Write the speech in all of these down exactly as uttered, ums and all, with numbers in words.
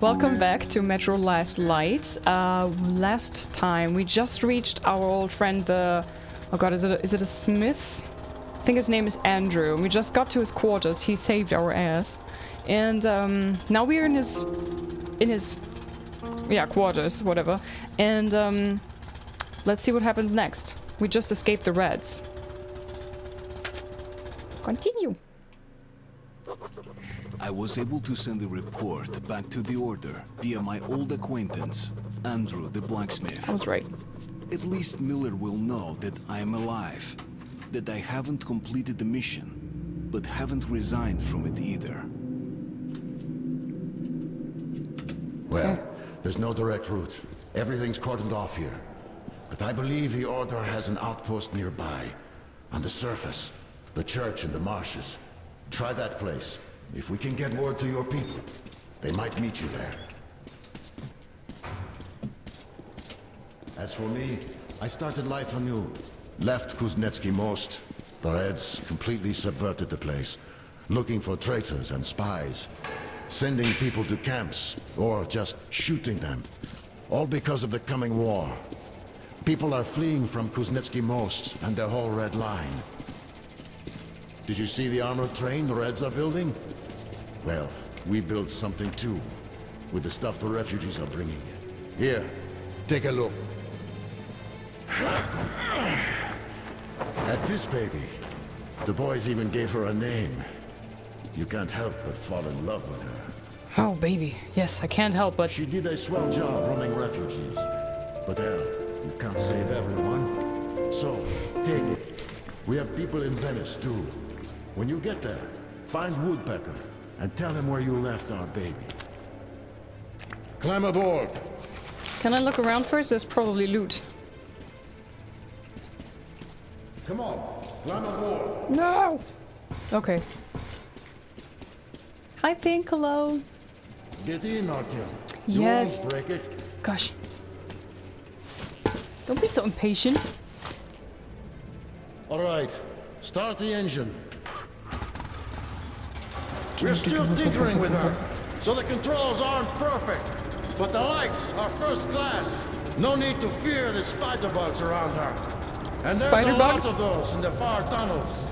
Welcome back to Metro Last Light. Uh, last time we just reached our old friend the... Oh god, is it a, is it a smith? I think his name is Andrew. We just got to his quarters, he saved our ass. And um, now we're in his... in his... yeah, quarters, whatever. And um, let's see what happens next. We just escaped the Reds. Continue. I was able to send the report back to the Order via my old acquaintance, Andrew the blacksmith. I was right. At least Miller will know that I am alive, that I haven't completed the mission, but haven't resigned from it either. Well, there's no direct route. Everything's cordoned off here. But I believe the Order has an outpost nearby, on the surface, the church in the marshes. Try that place. If we can get word to your people, they might meet you there. As for me, I started life anew. Left Kuznetsky Most. The Reds completely subverted the place, looking for traitors and spies, sending people to camps, or just shooting them. All because of the coming war. People are fleeing from Kuznetsky Most and their whole Red Line. Did you see the armored train the Reds are building? Well, we built something too, with the stuff the refugees are bringing. Here, take a look. At this baby. The boys even gave her a name. You can't help but fall in love with her. Oh, baby. Yes, I can't help but... She did a swell job running refugees. But Alan, you can't save everyone. So, take it. We have people in Venice too. When you get there, find Woodpecker and tell him where you left our baby. Climb aboard! Can I look around first? There's probably loot. Come on, climb aboard! No! Okay. Hi, Pinkalo! Get in, Artyom. Yes! You won't break it. Gosh. Don't be so impatient. Alright, start the engine. We're still tinkering with her, so the controls aren't perfect. But the lights are first class. No need to fear the spider bugs around her. And there's spider a bugs? lot of those in the far tunnels.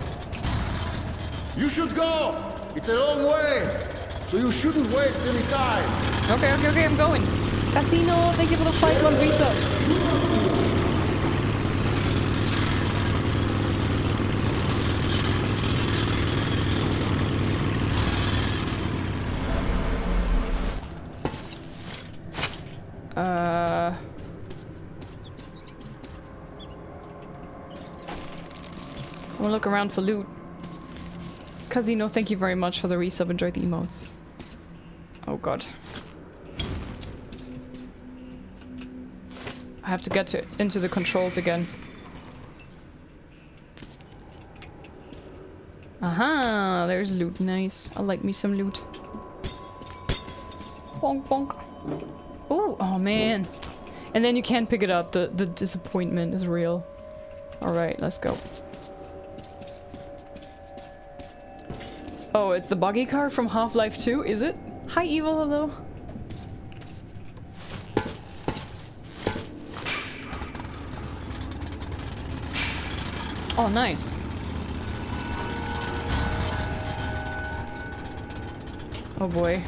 You should go! It's a long way, so you shouldn't waste any time. Okay, okay, okay, I'm going. Casino, thank you for the five one research. Uh, we'll look around for loot. Casino, thank you very much for the resub. Enjoy the emotes. Oh god. I have to get to, into the controls again. Aha! There's loot. Nice. I like me some loot. Bonk bonk. Oh, oh man. And then you can't pick it up. The the disappointment is real. Alright, let's go. Oh, it's the buggy car from Half-Life two, is it? Hi, Evil, hello. Oh, nice. Oh boy.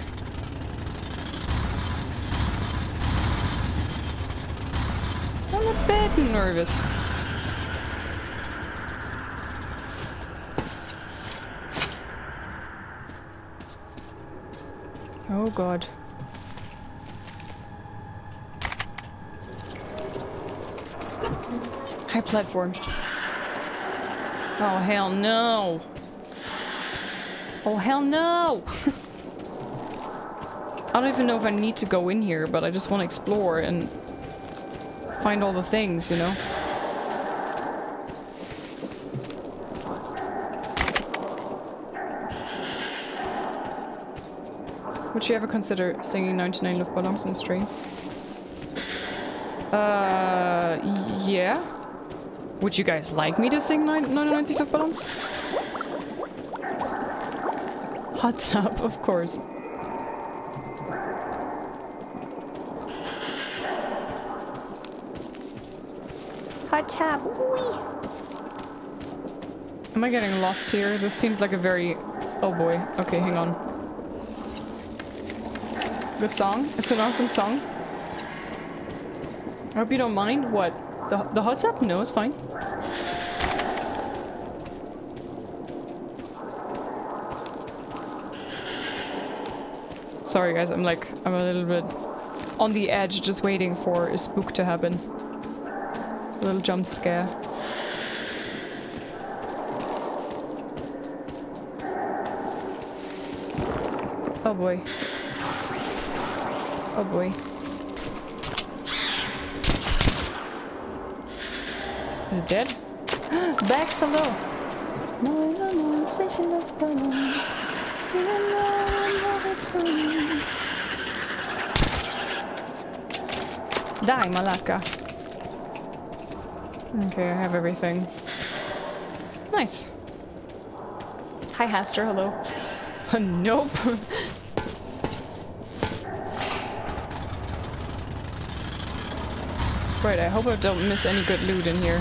I'm a bit nervous. Oh god. High platform. Oh hell no. Oh hell no. I don't even know if I need to go in here, but I just want to explore and find all the things, you know? Would you ever consider singing ninety-nine Luftballons in the stream? Uh, yeah? Would you guys like me to sing ninety-nine Luftballons? Hot tub, of course. right tab. Whee. Am I getting lost here? This seems like a very... Oh boy. Okay, hang on. Good song. It's an awesome song. I hope you don't mind. What? The, the hot tub? No, it's fine. Sorry guys, I'm like, I'm a little bit on the edge just waiting for a spook to happen. A little jump scare. Oh boy. Oh boy. Is it dead? Back so low! No, no, no, station of balloons. You don't know I so long. Die, Malaka. Okay, I have everything. Nice. Hi, Haster, hello. Nope. Right, I hope I don't miss any good loot in here.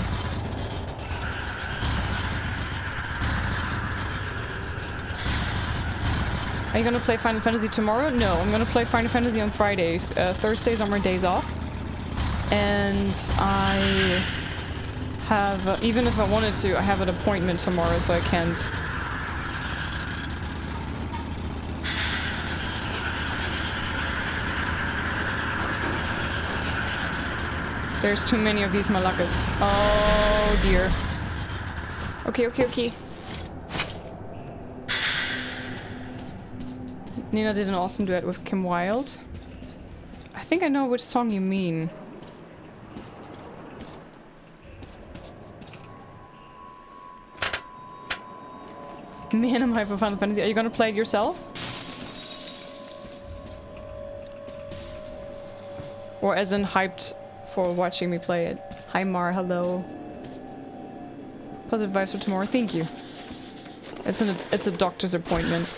Are you gonna play Final Fantasy tomorrow? No, I'm gonna play Final Fantasy on Friday. Uh, Thursdays are my days off. And I have, uh, even if I wanted to, I have an appointment tomorrow, so I can't. There's too many of these Malakas. Oh dear. Okay, okay, okay. Nina did an awesome duet with Kim Wilde. I think I know which song you mean. Man, I'm hyped for Final Fantasy. Are you gonna play it yourself? Or as in hyped for watching me play it. Hi Mar, hello. Positive vibes for tomorrow. Thank you. It's an it's a doctor's appointment.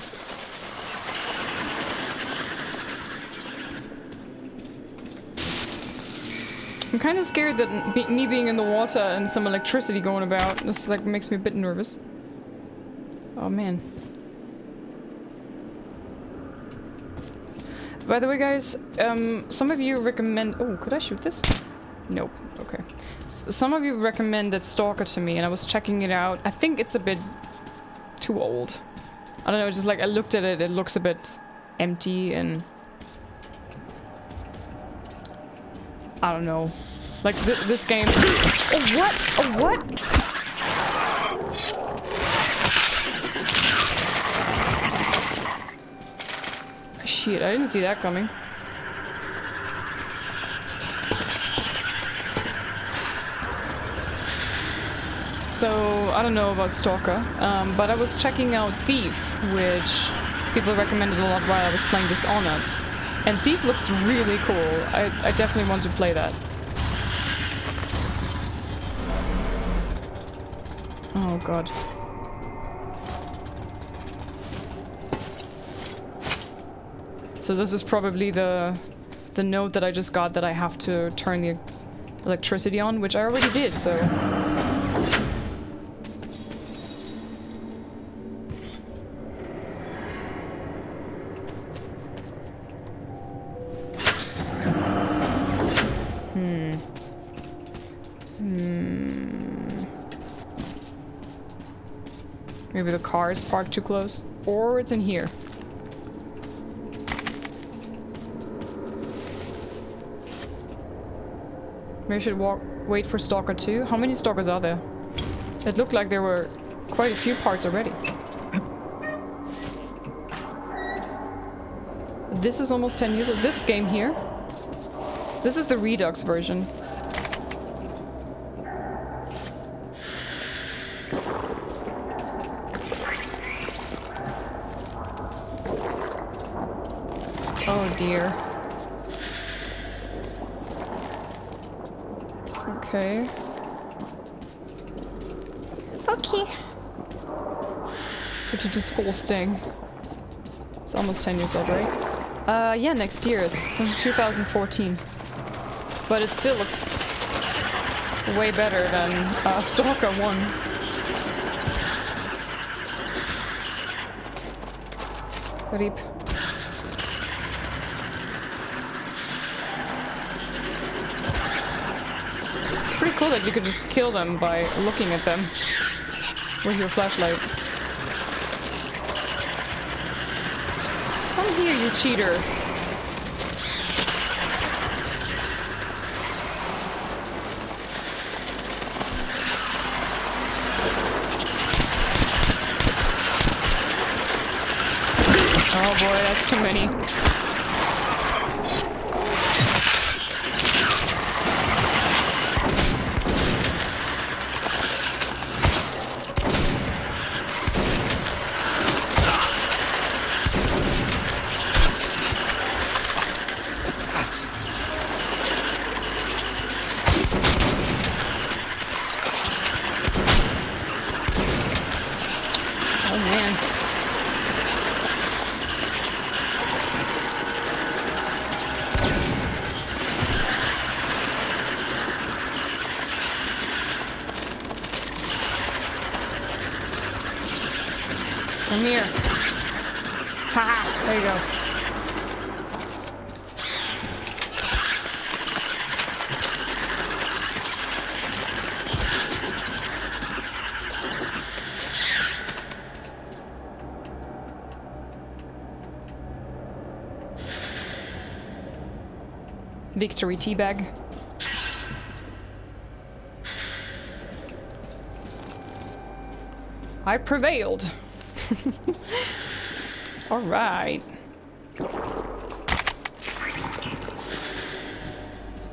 I'm kind of scared that be me being in the water and some electricity going about. This like makes me a bit nervous. Oh man. By the way guys, um, some of you recommend- oh, could I shoot this? Nope, okay. So some of you recommended Stalker to me and I was checking it out. I think it's a bit too old. I don't know, just like I looked at it, it looks a bit empty and... I don't know. Like, th this game- oh, what? Oh, what? Shit, I didn't see that coming. So, I don't know about Stalker, um, but I was checking out Thief, which people recommended a lot while I was playing Dishonored. And Thief looks really cool. I, I definitely want to play that. Oh god. So this is probably the the note that I just got that I have to turn the electricity on, which I already did, so... Hmm. Hmm. Maybe the car is parked too close, or it's in here. Maybe I should walk, wait for Stalker two. How many Stalkers are there? It looked like there were quite a few parts already. This is almost ten years old. This game here. This is the Redux version. Oh dear. Okay. Okay. What did the school sting? It's almost ten years old, right? Uh, yeah, next year. It's twenty fourteen. But it still looks... way better than uh, Stalker one. Reap. It's pretty cool that you could just kill them by looking at them with your flashlight. Come here, you cheater. Oh boy, that's too many. Victory teabag. I prevailed. All right.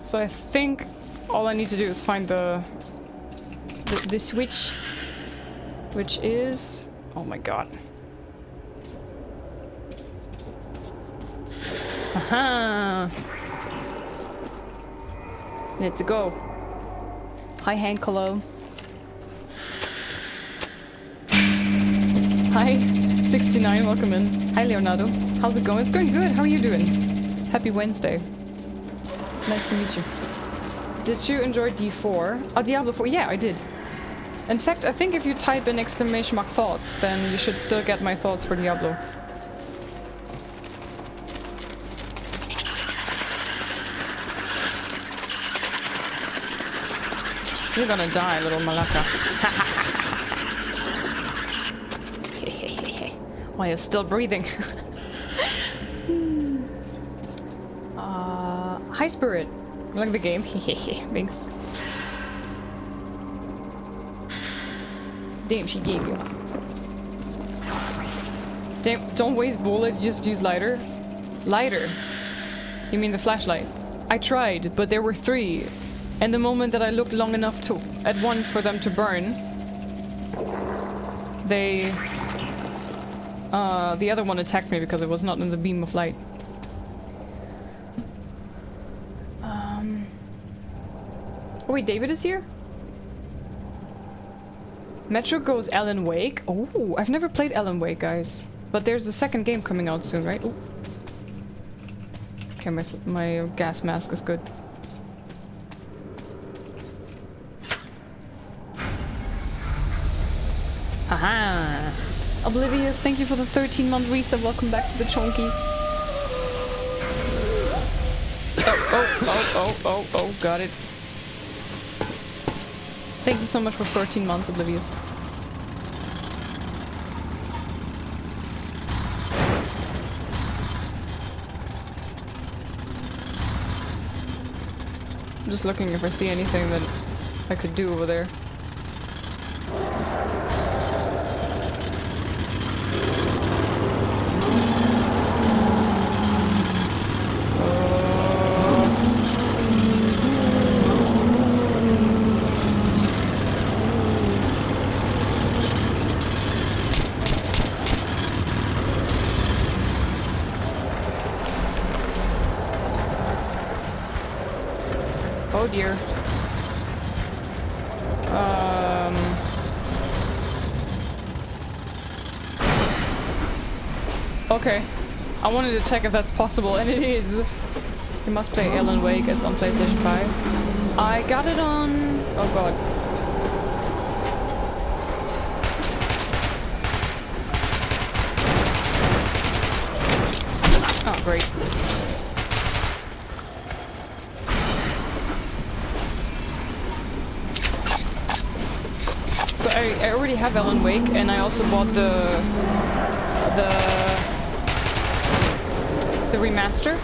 So I think all I need to do is find the the, the switch, which is oh my god. Aha. Let's go. Hi, Hank. Hello. Hi, sixty-nine. Welcome in. Hi, Leonardo. How's it going? It's going good. How are you doing? Happy Wednesday. Nice to meet you. Did you enjoy D four? Oh, Diablo four. Yeah, I did. In fact, I think if you type in exclamation mark thoughts, then you should still get my thoughts for Diablo. You're gonna die, little Malaka. While you're still breathing. uh, hi, Spirit. You like the game? Thanks. Damn, she gave you. Damn, don't waste bullet, just use lighter. Lighter? You mean the flashlight? I tried, but there were three. And the moment that I looked long enough to at one for them to burn, they uh, the other one attacked me because it was not in the beam of light. Um. Oh wait, David is here? Metro goes Alan Wake. Oh, I've never played Alan Wake, guys. But there's a second game coming out soon, right? Ooh. Okay, my my gas mask is good. Aha! Oblivious, thank you for the thirteen month resub. Welcome back to the chonkies. Oh, oh, oh, oh, oh, oh, got it. Thank you so much for thirteen months, Oblivious. I'm just looking if I see anything that I could do over there. Dear. Um. Okay. I wanted to check if that's possible, and it is. You must play Alan Wake. It's on PlayStation five. I got it on... Oh god. Oh, great. So I, I already have Alan Wake, and I also bought the... the... the remaster.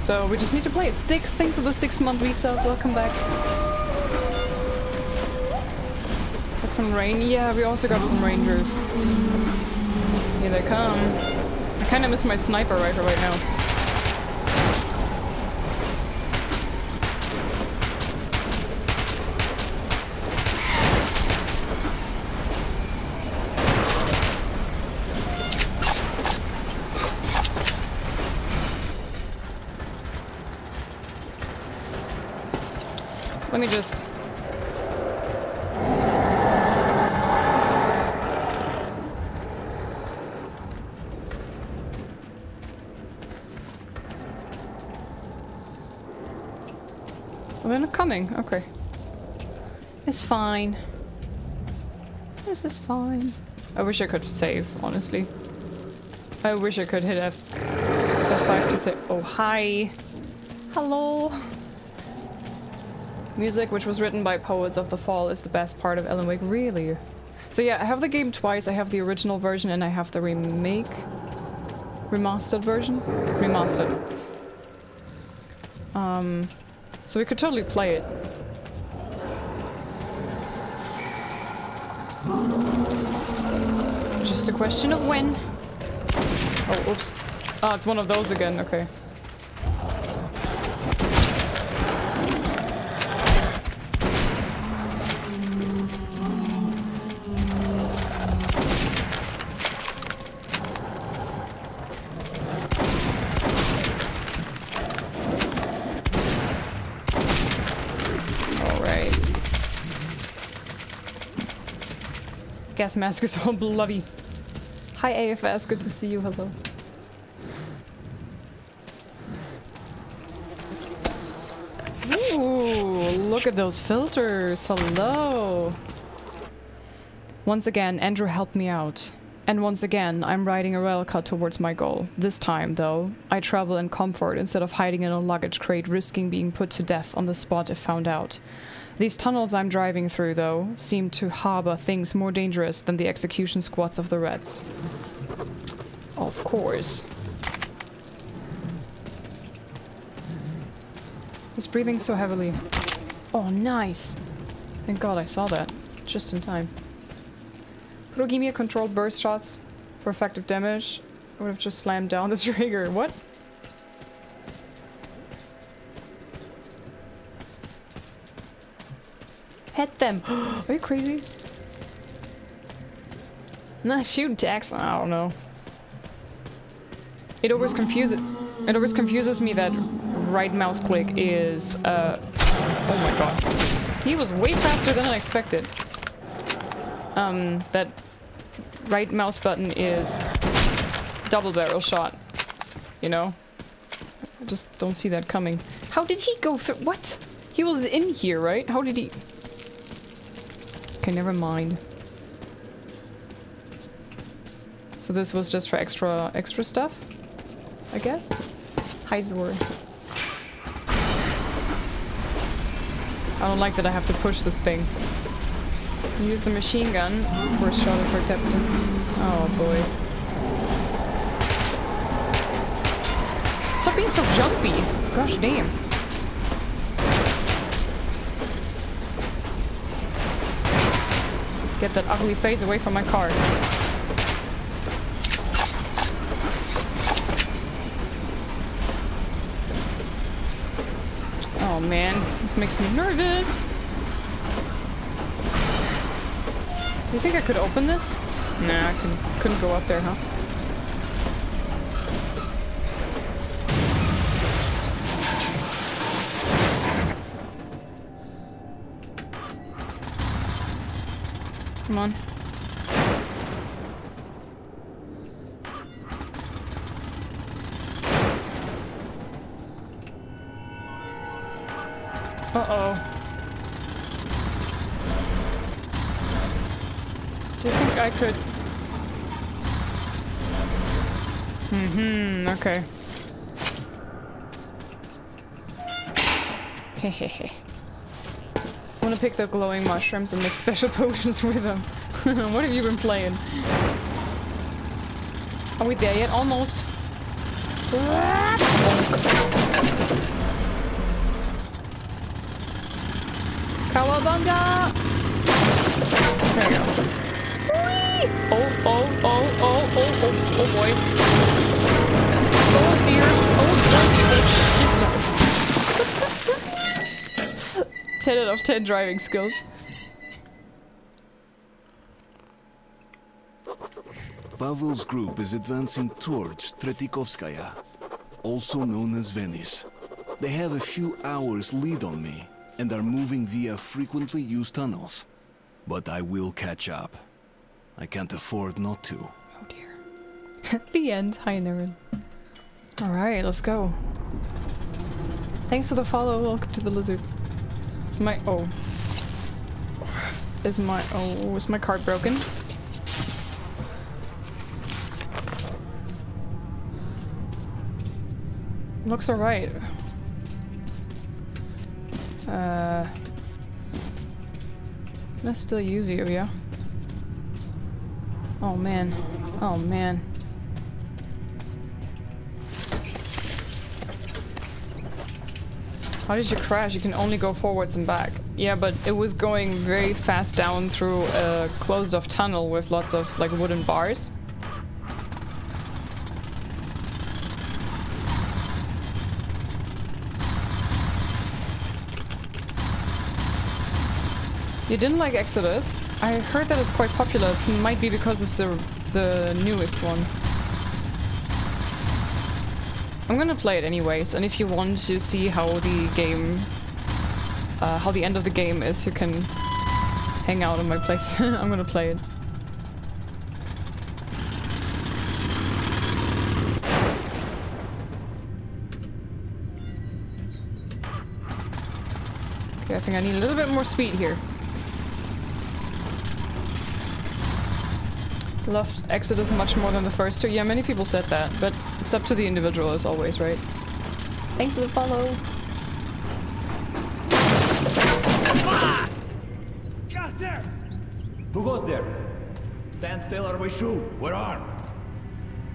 So we just need to play it. Sticks, thanks for the six-month resub. Welcome back. Got some rain. Yeah, we also got some Rangers. Here they come. I kind of miss my sniper rifle right now. Let me just... Oh, they're not coming. Okay. It's fine. This is fine. I wish I could save, honestly. I wish I could hit F F5 to save. Oh, hi. Hello. Music, which was written by Poets of the Fall, is the best part of Alan Wake. Really? So yeah, I have the game twice. I have the original version and I have the remake... Remastered version? Remastered. Um, so we could totally play it. Just a question of when. Oh, oops. Ah, oh, it's one of those again. Okay. Gas mask is all bloody. Hi A F S, good to see you, hello. Ooh, look at those filters, hello. Once again, Andrew helped me out. And once again, I'm riding a railcut towards my goal. This time, though, I travel in comfort instead of hiding in a luggage crate, risking being put to death on the spot if found out. These tunnels I'm driving through, though, seem to harbor things more dangerous than the execution squads of the Reds. Of course. He's breathing so heavily. Oh, nice! Thank God I saw that. Just in time. Progemia controlled burst shots for effective damage. I would have just slammed down the trigger. What? Pet them! Are you crazy? Nah, shoot Dax. I don't know. It always confuses. It always confuses me that right mouse click is. Uh, oh my god! He was way faster than I expected. Um, that right mouse button is double barrel shot. You know, I just don't see that coming. How did he go through? What? He was in here, right? How did he? Okay, never mind. So this was just for extra extra stuff, I guess? Hi, Zor. I don't like that I have to push this thing. Use the machine gun for a shot of her captain. Oh boy. Stop being so jumpy! Gosh damn. Get that ugly face away from my car. Oh man, this makes me nervous. Do you think I could open this? Nah, I couldn't, couldn't go up there, huh? Come on. Uh-oh. Do you think I could... Mm-hmm, okay. Hehehe. I wanna pick the glowing mushrooms and make special potions with them. What have you been playing? Are we there yet? Almost. Cowabunga! There we go. Whee! Oh, oh, oh, oh, oh, oh, oh boy. Oh dear. Oh, bloody shit. ten out of ten driving skills. Pavel's group is advancing towards Tretyakovskaya, also known as Venice. They have a few hours lead on me and are moving via frequently used tunnels. But I will catch up. I can't afford not to. Oh dear. The end. Hi, Naren. Alright, let's go. Thanks for the follow. Welcome to the lizards. Is my... Oh. Is my... Oh, is my card broken? Looks alright. Uh, let's still use you, yeah? Oh man, oh man. How did you crash? You can only go forwards and back. Yeah, but it was going very fast down through a closed off tunnel with lots of like wooden bars. You didn't like Exodus? I heard that it's quite popular. It might be because it's the, the newest one. I'm gonna play it anyways, and if you want to see how the game... Uh, how the end of the game is, you can hang out in my place. I'm gonna play it. Okay, I think I need a little bit more speed here. Loved Exodus much more than the first two. Yeah, many people said that, but it's up to the individual as always, right? Thanks for the follow. Ah! Got there! Who goes there? Stand still or we shoot. We're armed.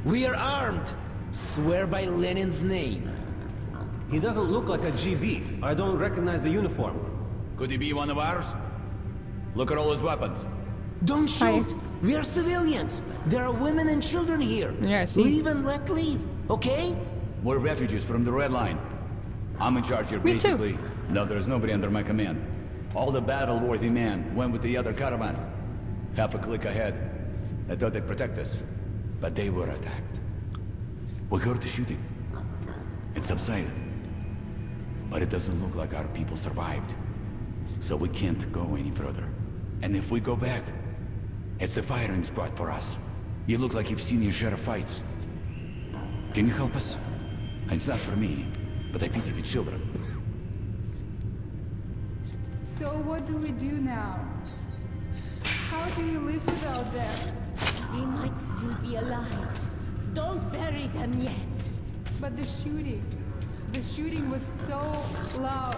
We are armed. Swear by Lenin's name. He doesn't look like a G B. I don't recognize the uniform. Could he be one of ours? Look at all his weapons. Don't shoot. Hi. We are civilians. There are women and children here. Yeah, I see. Leave and let leave, okay? We're refugees from the Red Line. I'm in charge here, Me basically. Too. No, there's nobody under my command. All the battle-worthy men went with the other caravan. Half a click ahead. I thought they'd protect us, but they were attacked. We heard the shooting. It subsided. But it doesn't look like our people survived. So we can't go any further. And if we go back, it's the firing squad for us. You look like you've seen your share of fights. Can you help us? It's not for me, but I pity the children. So what do we do now? How do you live without them? They might still be alive. Don't bury them yet. But the shooting... The shooting was so loud.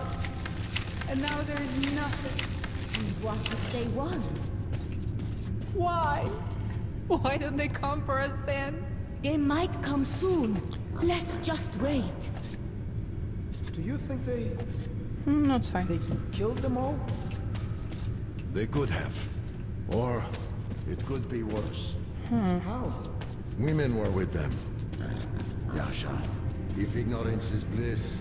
And now there's nothing. And what if they won? Why? Why don't they come for us then? They might come soon. Let's just wait. Do you think they... Mm, that's fine. They killed them all? They could have. Or it could be worse. Hmm. How? Women were with them. Yasha, if ignorance is bliss,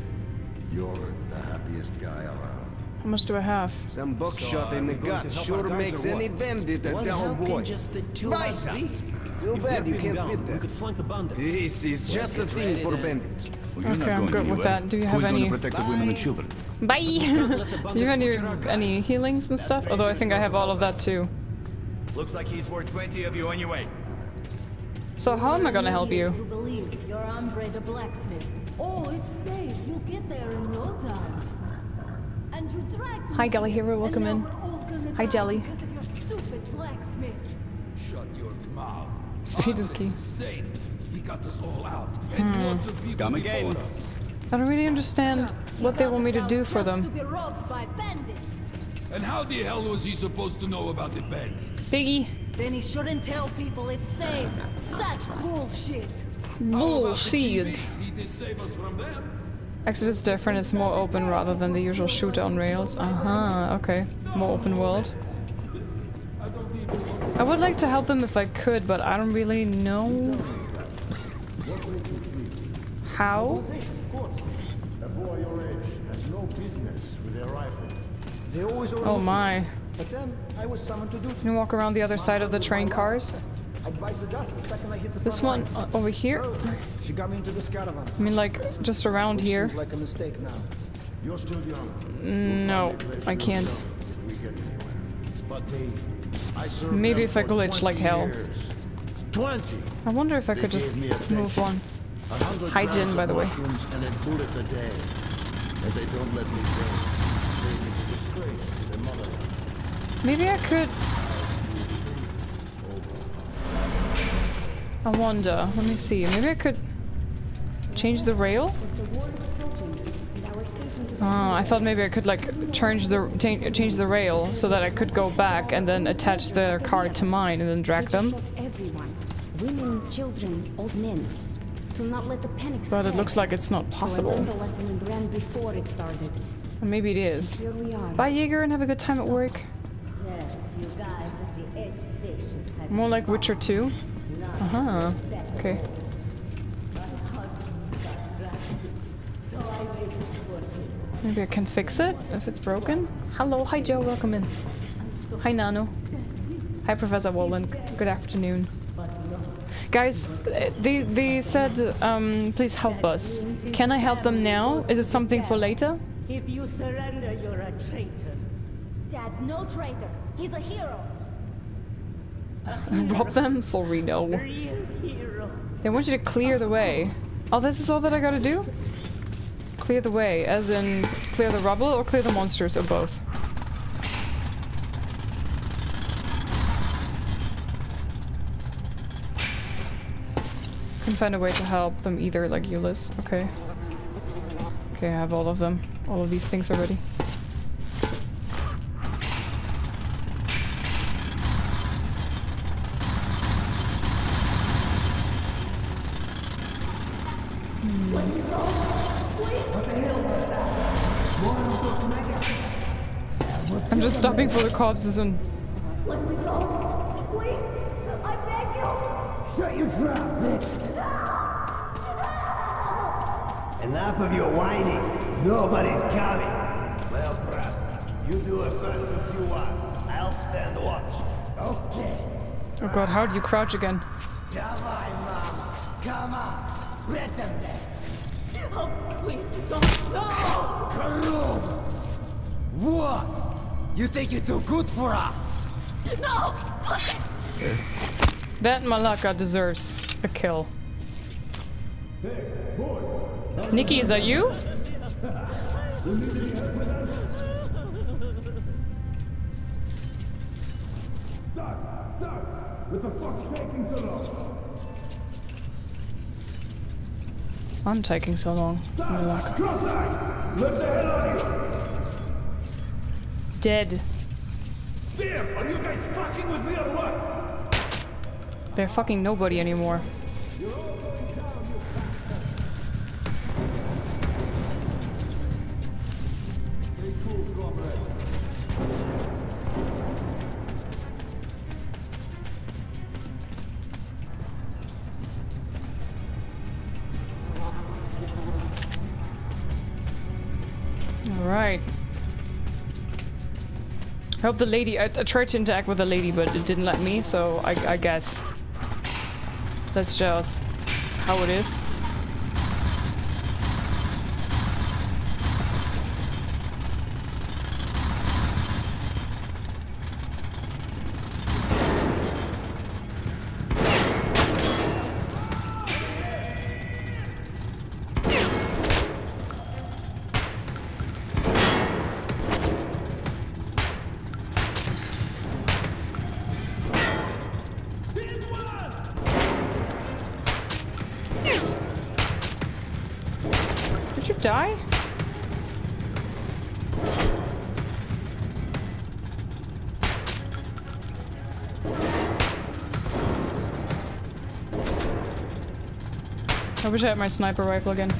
you're the happiest guy around. How much do I have? Some buckshot so in the gut sure makes any bandit a down boy. Bison! Too bad you can't down, fit that. Could flank the this is so just a thing for bandits. Well, okay, I'm good anywhere. With that. Do you have Who's any... protect the women and children? Bye! Do you have any, any healings and stuff? Although I think I have all of that too. Looks like he's worth twenty of you anyway. So how am I gonna help you? To believe you're Andre the blacksmith. Oh, it's safe. You'll get there in no time. And you dragged me. Hi, Gally Hero. Welcome in. Hi, Jelly. Because of your stupid blacksmith. Shut your mouth. Speed is key. He got us all out. And lots of people come again. I don't really understand what they want me to do for them. And how the hell was he supposed to know about the bandits? Biggie. Then he shouldn't tell people it's safe. Such bullshit. Bullshit. He did save us from them. Exodus is different. It's more open rather than the usual shooter on rails. Uh-huh. Okay. More open world. I would like to help them if I could, but I don't really know how. Oh my. But then I was summoned to do. Can you walk around the other side of the train cars? This one uh, over here? She got me into this caravan. I mean, like, just around here. Like a mistake now. You're still young. No, I can't. Maybe if I glitch like hell. twenty. I wonder if I could just move on. Hi, Jin, by the way. They don't let me go. Maybe I could... I wonder. Let me see. Maybe I could change the rail? Oh, I thought maybe I could like change the change the rail so that I could go back and then attach the car to mine and then drag them. Women, children, old men. Do not let the panic spread. But it looks like it's not possible. Or maybe it is. Bye, Jaeger, and have a good time at work. More like Witcher two? Uh-huh. Okay. Maybe I can fix it if it's broken? Hello. Hi, Joe. Welcome in. Hi, Nano. Hi, Professor Wallen. Good afternoon. Guys, they, they said, um, please help us. Can I help them now? Is it something for later? If you surrender, you're a traitor. Dad's no traitor. He's a hero. Rob them? Sorry, no. They want you to clear the way. Oh, this is all that I gotta do? Clear the way, as in clear the rubble or clear the monsters or both? Couldn't find a way to help them either, like Ulyss. Okay. Okay, I have all of them. All of these things already. I'm just stopping for the corpses and... Please, I beg you! Shut your trap, bitch! Enough of your whining. Nobody's coming. Well, brother, you do it first since you want. I'll stand watch. Okay. Oh god, how do you crouch again? Come on, mom. Come on. Spread them less. Oh, please, don't. No! What? You think you're too good for us? No! That Malaka deserves a kill. Nikki, is that you? Start, start. With the fuck taking so long? I'm taking so long. Malaka. Lift the hell out of you! Dead. Damn, are you guys fucking with me or what? They're fucking nobody anymore. All right. I hope the lady- I, I tried to interact with the lady, but it didn't let me, so I, I guess that's just how it is. die? I wish I had my sniper rifle again.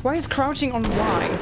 Why is crouching on Y?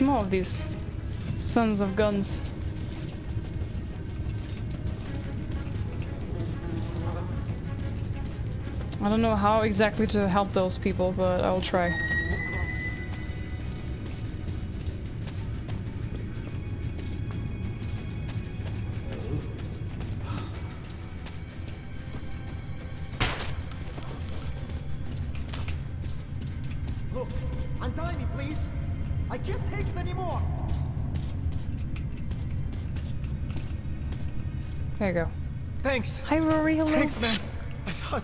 More of these sons of guns. I don't know how exactly to help those people, but I'll try. There you go. Thanks. Hi, Rory. Hello. Thanks, man. I thought...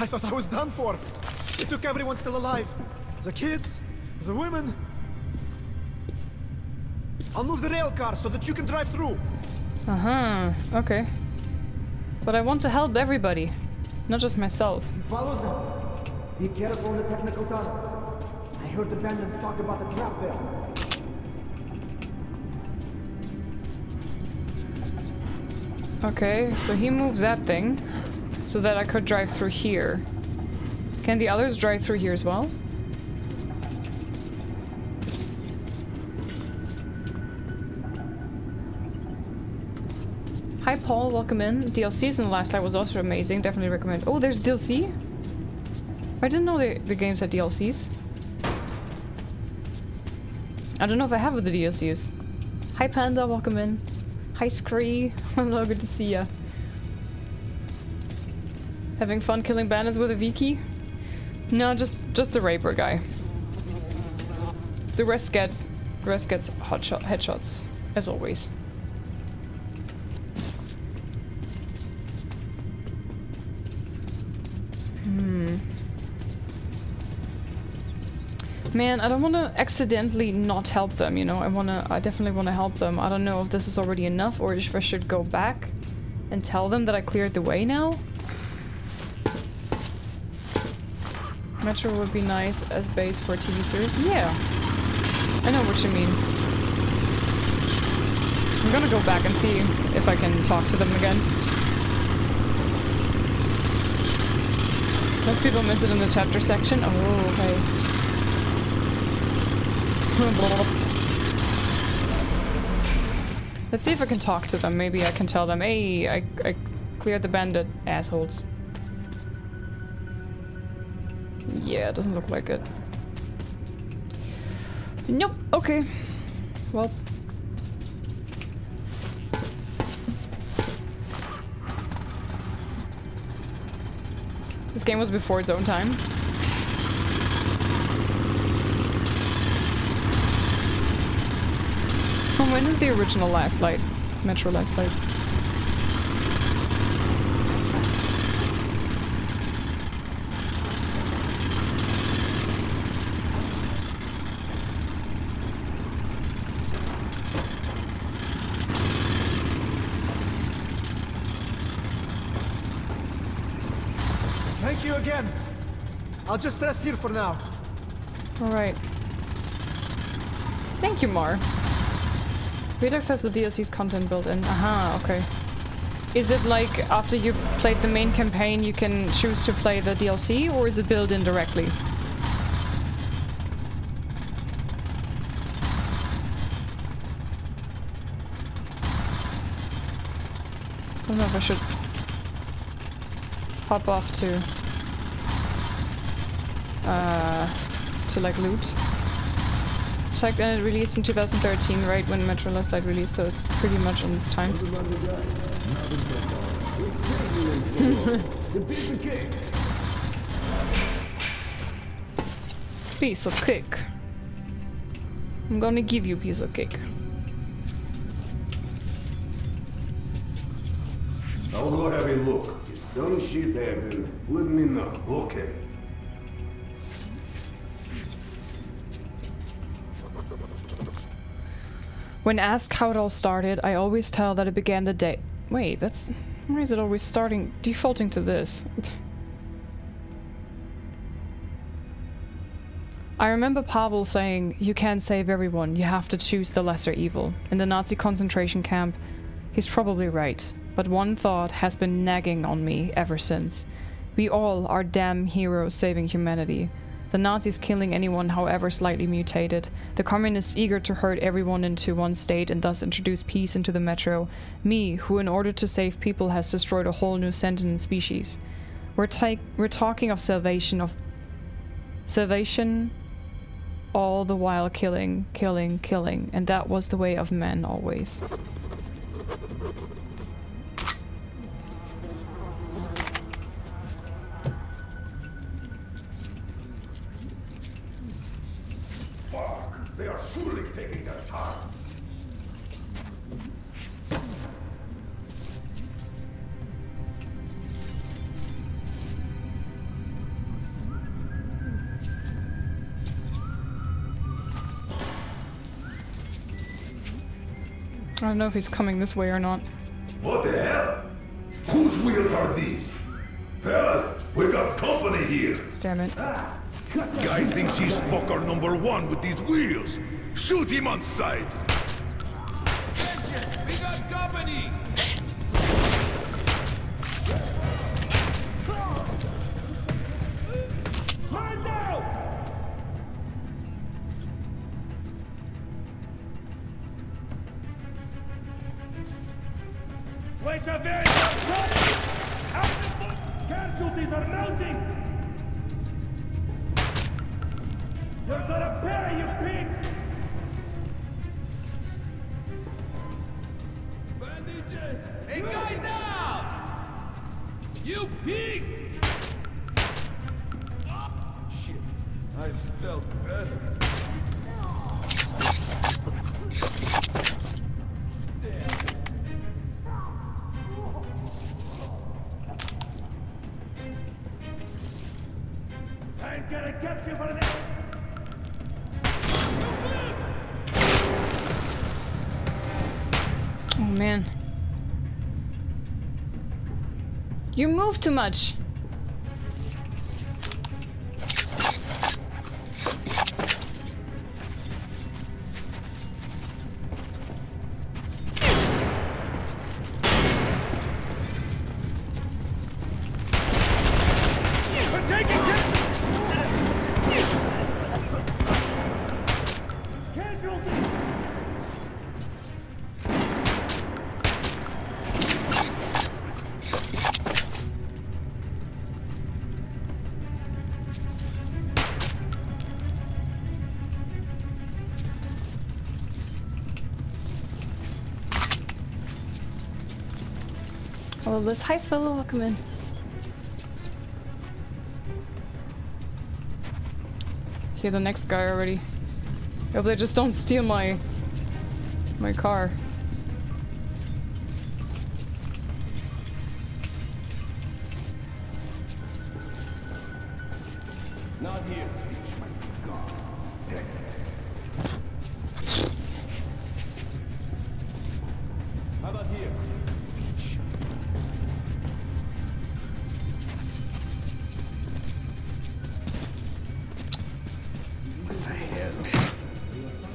I thought I was done for. It took everyone still alive. The kids, the women. I'll move the rail car so that you can drive through. Uh-huh. Okay. But I want to help everybody. Not just myself. Follow them. Be careful in the technical tunnel. I heard the bandits talk about the trap there. Okay, so he moves that thing so that I could drive through here. Can the others drive through here as well? Hi Paul, welcome in. D L Cs in the Last Light was also amazing, definitely recommend. Oh, there's D L C? I didn't know the, the games had D L Cs. I don't know if I have the D L Cs. Hi Panda, welcome in. Hi Scree, hello, good to see ya. Having fun killing bandits with a Viki? No, just just the raper guy. The rest get the rest gets hot shot headshots, as always. Hmm. Man, I don't want to accidentally not help them, you know? I want to- I definitely want to help them. I don't know if this is already enough or if I should go back and tell them that I cleared the way now. Metro would be nice as base for a T V series. Yeah. I know what you mean. I'm gonna go back and see if I can talk to them again. Most people miss it in the chapter section. Oh, okay. Let's see if I can talk to them. Maybe I can tell them, hey, I, I cleared the bandit, assholes. Yeah, it doesn't look like it. Nope, okay. Well. This game was before its own time. When is the original Last Light? Metro Last Light. Thank you again. I'll just rest here for now. All right. Thank you, Mar. Redux has the D L C's content built in. Aha, okay. Is it like after you played the main campaign you can choose to play the D L C, or is it built in directly? I don't know if I should hop off to uh, to like loot. Checked and it released in two thousand thirteen, right when Metro Last Light released, so it's pretty much on this time. Piece of cake. I'm gonna give you a piece of cake. I'll go have a look. If some shit happened, let me know, okay? When asked how it all started, I always tell that it began the day- Wait, that's- Why is it always starting- defaulting to this? I remember Pavel saying, "You can't save everyone, you have to choose the lesser evil." In the Nazi concentration camp, he's probably right. But one thought has been nagging on me ever since. We all are damn heroes saving humanity. The Nazis killing anyone, however slightly mutated. The communists eager to herd everyone into one state and thus introduce peace into the Metro. Me, who in order to save people has destroyed a whole new sentient species. We're, we're talking of salvation of... Salvation... All the while killing, killing, killing. And that was the way of men, always. They are surely taking their time. I don't know if he's coming this way or not. What the hell? Whose wheels are these? Fellas, we got company here. Damn it. Ah. Guy thinks he's fucker number one with these wheels. Shoot him on sight. We got company. Wait a minute! Casualties are mounting. You're gonna pay, you pig! Bandages! A guy down! You pig! Shit, I felt better. I'm gonna catch you for an hour! Man. You move too much. Hi, Phil. Welcome in. Hear the next guy already. I hope they just don't steal my my car. Not here.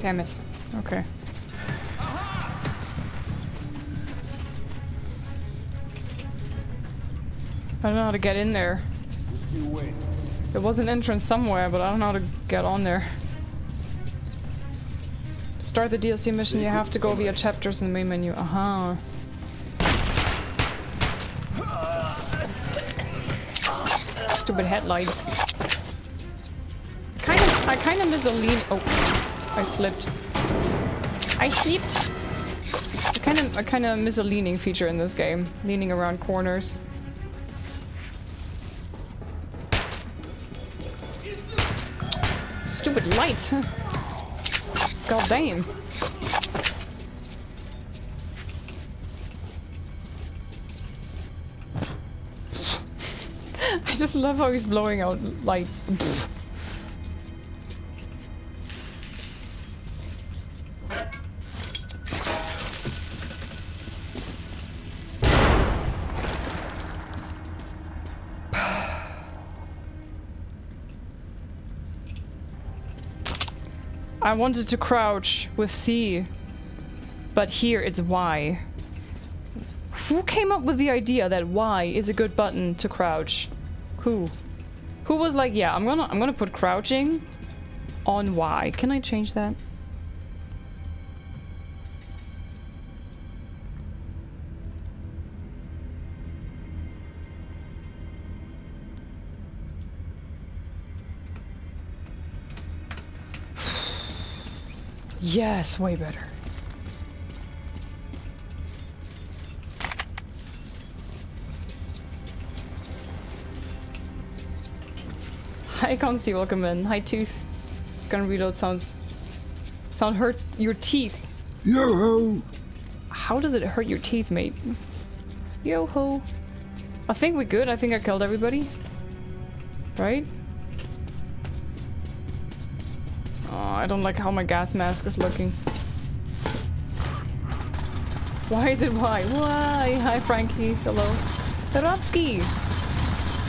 Damn it. Okay. Aha! I don't know how to get in there. There was an entrance somewhere, but I don't know how to get on there. To start the D L C mission, you have to go via chapters in the main menu. Aha. Uh-huh. Stupid headlights. Kind of, I kind of miss a lean. Oh, I slipped. I slipped. I kind of, I kind of miss a leaning feature in this game. Leaning around corners. Stupid lights. God damn. I just love how he's blowing out lights. Pfft. I wanted to crouch with C, but here it's Y. Who came up with the idea that Y is a good button to crouch? Who? Who was like, yeah, I'm gonna I'm gonna put crouching on Y. Can I change that? Yes, way better. Hi, Consti, welcome in. Hi, Tooth. Gonna reload sounds. Sound hurts your teeth. Yo-ho! How does it hurt your teeth, mate? Yo-ho. I think we're good. I think I killed everybody. Right? Oh, I don't like how my gas mask is looking. Why is it why? Why? Hi, Frankie. Hello. Darovsky!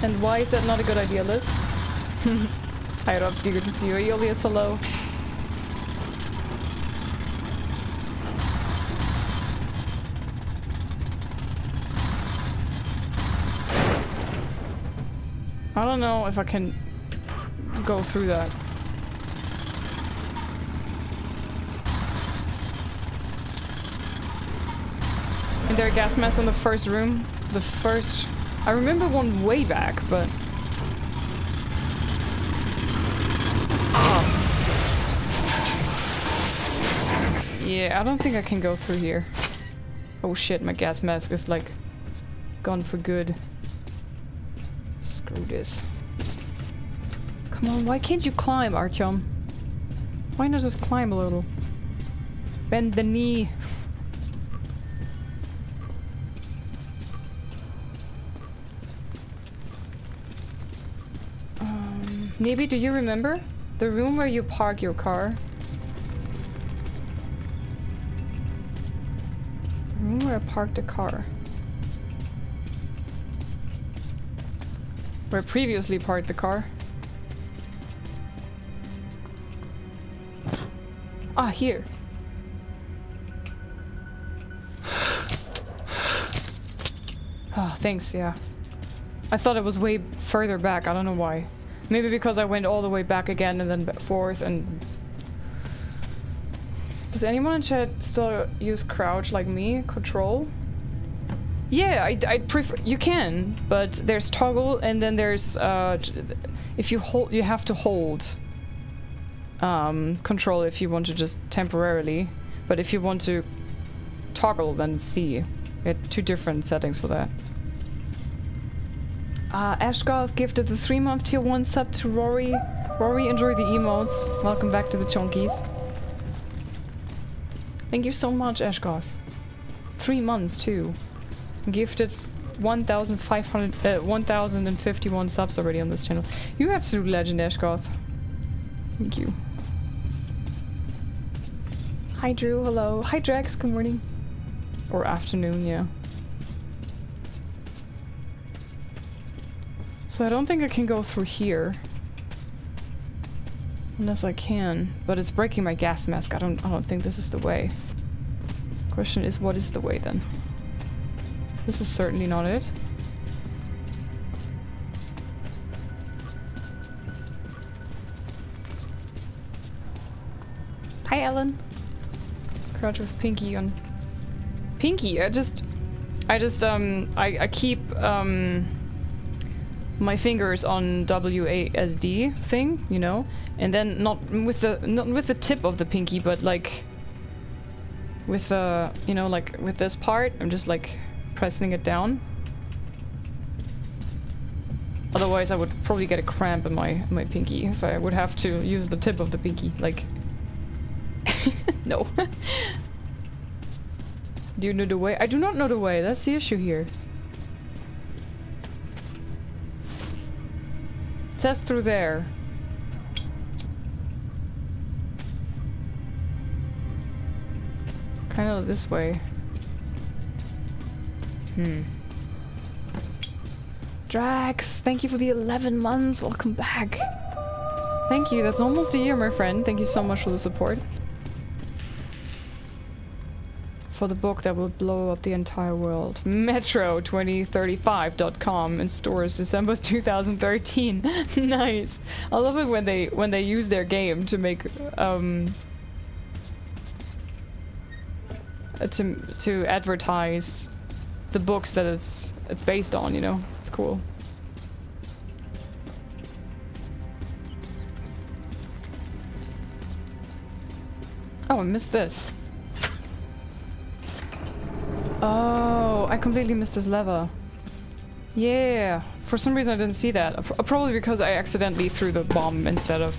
And why is that not a good idea, Liz? Hi, Rovsky, good to see you. Aeolius, hello. I don't know if I can go through that. Is there a gas mask in the first room? The first... I remember one way back, but... Yeah, I don't think I can go through here. Oh shit, my gas mask is like gone for good. Screw this. Come on, why can't you climb, Artyom? Why not just climb a little? Bend the knee. Um, Nibi, do you remember the room where you park your car? Where I parked a car. Where I previously parked the car. Ah, here. Oh, thanks, yeah. I thought it was way further back, I don't know why. Maybe because I went all the way back again and then back forth and... Does anyone in chat still use crouch like me? Control? Yeah, I'd, I'd prefer... You can, but there's toggle and then there's... Uh, if you hold... You have to hold um, control if you want to just temporarily. But if you want to toggle, then C. We had two different settings for that. Uh, Ashgarth gifted the three-month tier one sub to Rory. Rory, enjoy the emotes. Welcome back to the chonkies. Thank you so much, Ashgarth. Three months, too. Gifted one thousand five hundred, uh, one thousand fifty-one subs already on this channel. You're absolute legend, Ashgarth. Thank you. Hi, Drew. Hello. Hi, Drax. Good morning. Or afternoon, yeah. So I don't think I can go through here. Unless I can, but it's breaking my gas mask. I don't I don't think this is the way. Question is, what is the way then? This is certainly not it. Hi, Alan. Crouch with Pinky on. Pinky, I just, I just, um, I, I keep, um, my fingers on W A S D thing, you know, and then not with the, not with the tip of the pinky, but like, with the, you know, like with this part, I'm just like pressing it down. Otherwise, I would probably get a cramp in my in my pinky if I would have to use the tip of the pinky, like. No. Do you know the way? I do not know the way. That's the issue here. It says through there. Kind of this way. Hmm. Drax, thank you for the eleven months. Welcome back. Thank you. That's almost a year, my friend. Thank you so much for the support. For the book that will blow up the entire world. Metro twenty thirty-five dot com in stores December two thousand thirteen. Nice. I love it when they when they use their game to make um to to advertise the books that it's it's based on, you know. It's cool. Oh, I missed this. Oh, I completely missed this lever. Yeah, for some reason I didn't see that. Probably because I accidentally threw the bomb instead of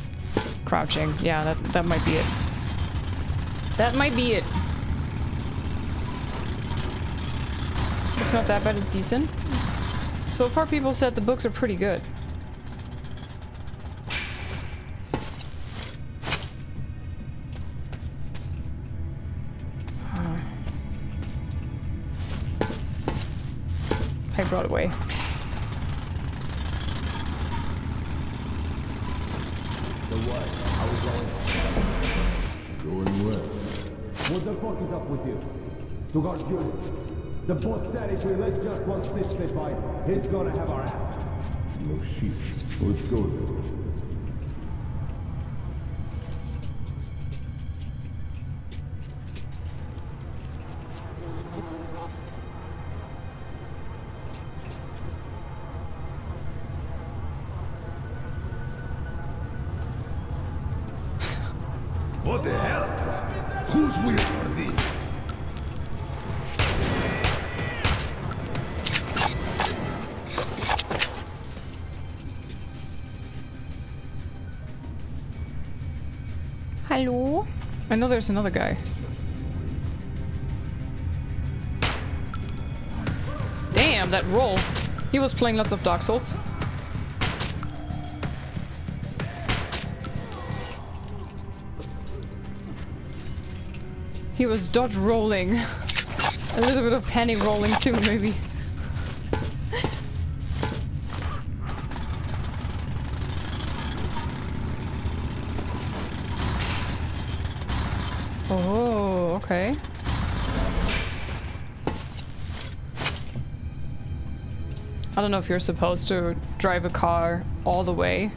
crouching. Yeah, that, that might be it. That might be it. It's not that bad, it's decent. So far people said the books are pretty good. Brought away. So what? How are we going? Going well. What the fuck is up with you? Look, our unit. The boss said if we let just one snitch slip by, he's gonna have our ass. No shit. Let's go then. I know there's another guy. Damn, that roll. He was playing lots of Dark Souls. He was dodge rolling. A little bit of penny rolling too, maybe. Okay. I don't know if you're supposed to drive a car all the way,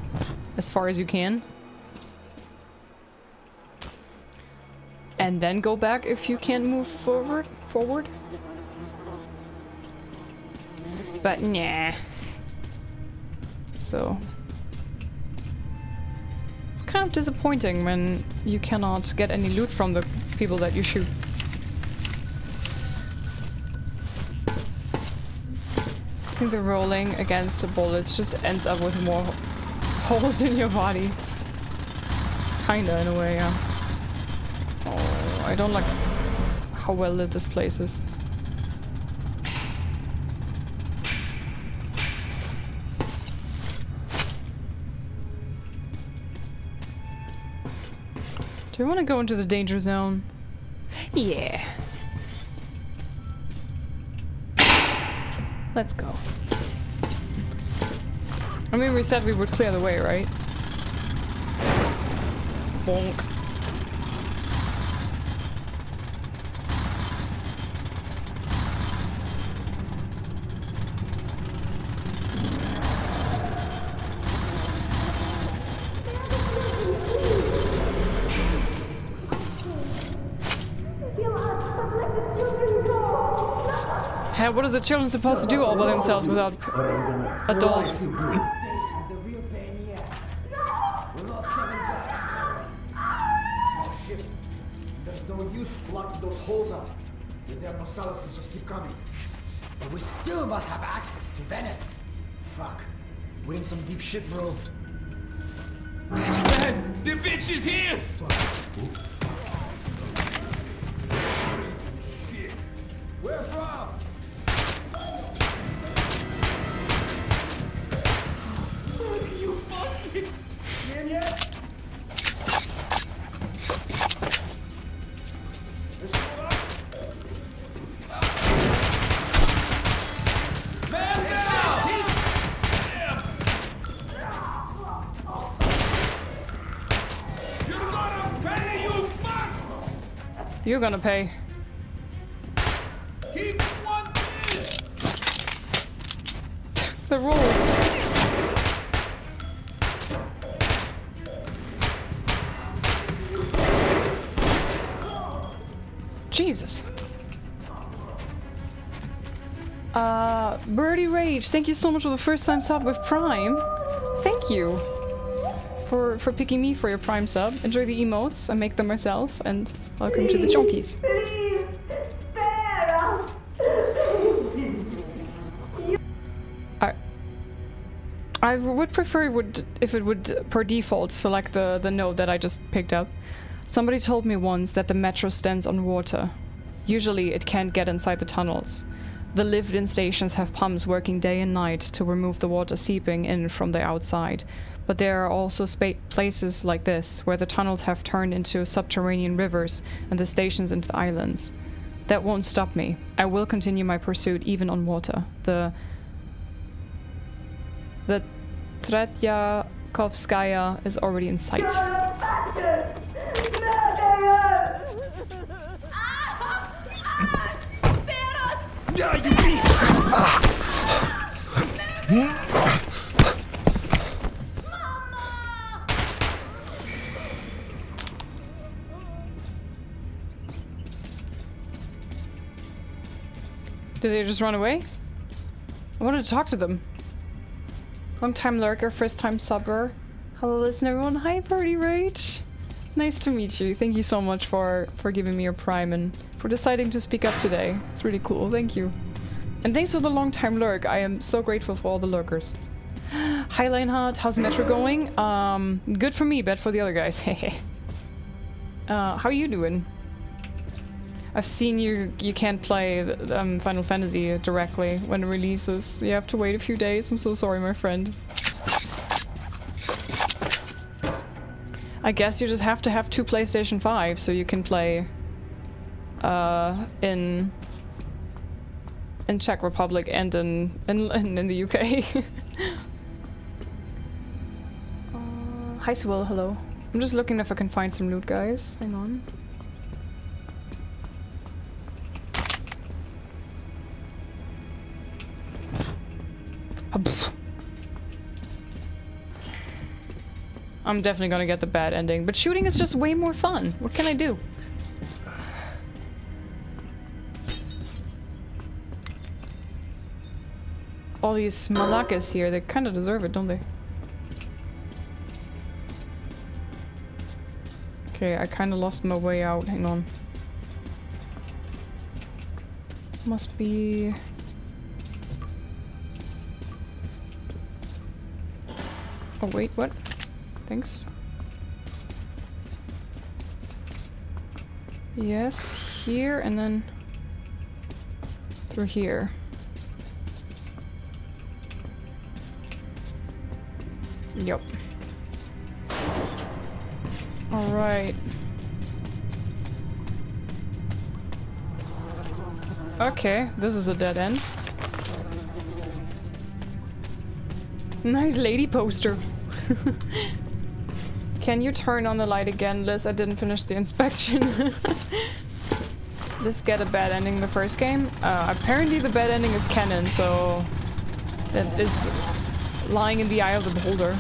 as far as you can. And then go back if you can't move forward, forward. But nah. So. It's kind of disappointing when you cannot get any loot from the people that you shoot. I think the rolling against the bullets just ends up with more holes in your body. Kinda, in a way, yeah. Oh, I don't like how well lit this place is. Do you want to go into the danger zone? Yeah. Let's go. I mean, we said we would clear the way, right? Bonk. Hey, what are the children supposed to do all by themselves without adults? There's no use blocking those holes out. Their Bosalises just keep coming. But we still must have access to Venice. Fuck. We're in some deep shit, bro. Man, the bitch is here! Where from? Look, you fucking... You in yet? You're gonna pay. Keep one the rule. Jesus. Uh, Birdie Rage, thank you so much for the first time sub with Prime. Thank you for for picking me for your Prime sub. Enjoy the emotes. I make them myself. And welcome to the Chonkies. I, I would prefer it would if it would per default select the, the note that I just picked up. Somebody told me once that the metro stands on water. Usually it can't get inside the tunnels. The lived-in stations have pumps working day and night to remove the water seeping in from the outside. But there are also spa places like this, where the tunnels have turned into subterranean rivers and the stations into the islands. That won't stop me. I will continue my pursuit even on water. The... The Tretyakovskaya is already in sight. Did they just run away? I wanted to talk to them. Long time lurker, first time subber. Hello, listen everyone. Hi, Birdie Rage. Nice to meet you. Thank you so much for for giving me your Prime and for deciding to speak up today. It's really cool. Thank you. And thanks for the long time lurk. I am so grateful for all the lurkers. Hi, Lionheart. How's Metro going? Um, good for me, bad for the other guys. Hey. uh, how are you doing? I've seen you, you can't play um, Final Fantasy directly when it releases. You have to wait a few days. I'm so sorry, my friend. I guess you just have to have two PlayStation five so you can play uh, in in Czech Republic and in, in, in the U K. uh, hi, Swill, hello. I'm just looking if I can find some loot, guys. Hang on. I'm definitely gonna get the bad ending, but shooting is just way more fun. What can I do? All these Malakas here, they kind of deserve it, don't they? Okay, I kind of lost my way out. Hang on. Must be... Oh wait, what? Thanks. Yes, here and then through here. Yep. All right. Okay, this is a dead end. Nice lady poster. Can you turn on the light again, Liz? I didn't finish the inspection. This get a bad ending the first game? Uh, apparently the bad ending is canon, so... That is lying in the eye of the beholder.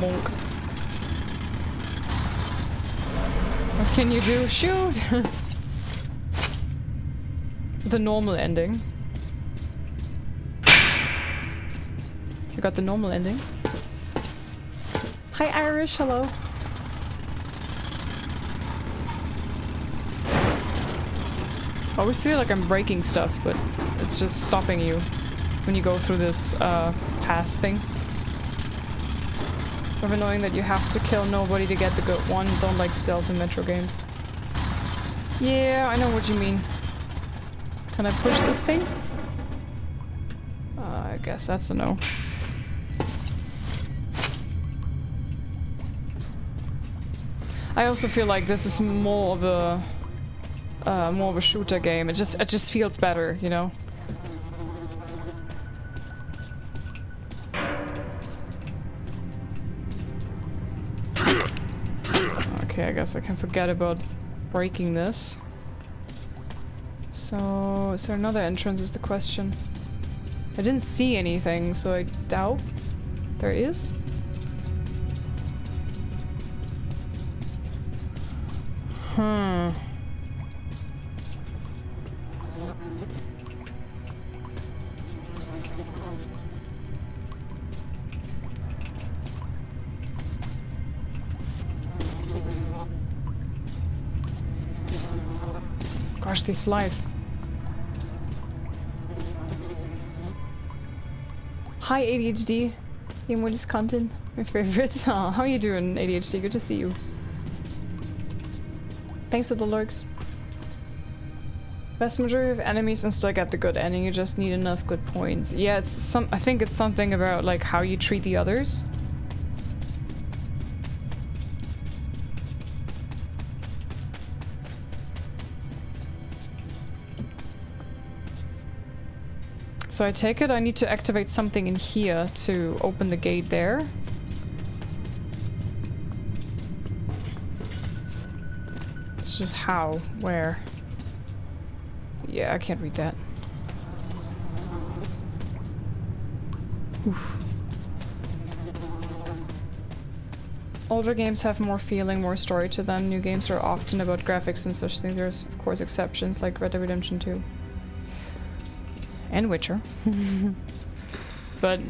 Monk. can you do? Shoot! The normal ending. You got the normal ending. Hi Irish, hello. I always feel like I'm breaking stuff, but it's just stopping you when you go through this uh, pass thing. Of annoying that you have to kill nobody to get the good one. Don't like stealth in Metro games. Yeah, I know what you mean. Can I push this thing? Uh, I guess that's a no. I also feel like this is more of a uh, more of a shooter game. It just it just feels better, you know. Okay, I guess I can forget about breaking this. So, is there another entrance is the question. I didn't see anything, so I doubt there is. Hmm. Gosh, these flies. Hi A D H D, you more just content, my favorites. Oh, how are you doing A D H D? Good to see you. Thanks for the lurks. Vast majority of enemies and still get the good ending, you just need enough good points. Yeah, it's some. I think it's something about like how you treat the others. So I take it I need to activate something in here to open the gate there. It's just how, where. Yeah, I can't read that. Oof. Older games have more feeling, more story to them. New games are often about graphics and such things. There's of course exceptions like Red Dead Redemption two. And Witcher. But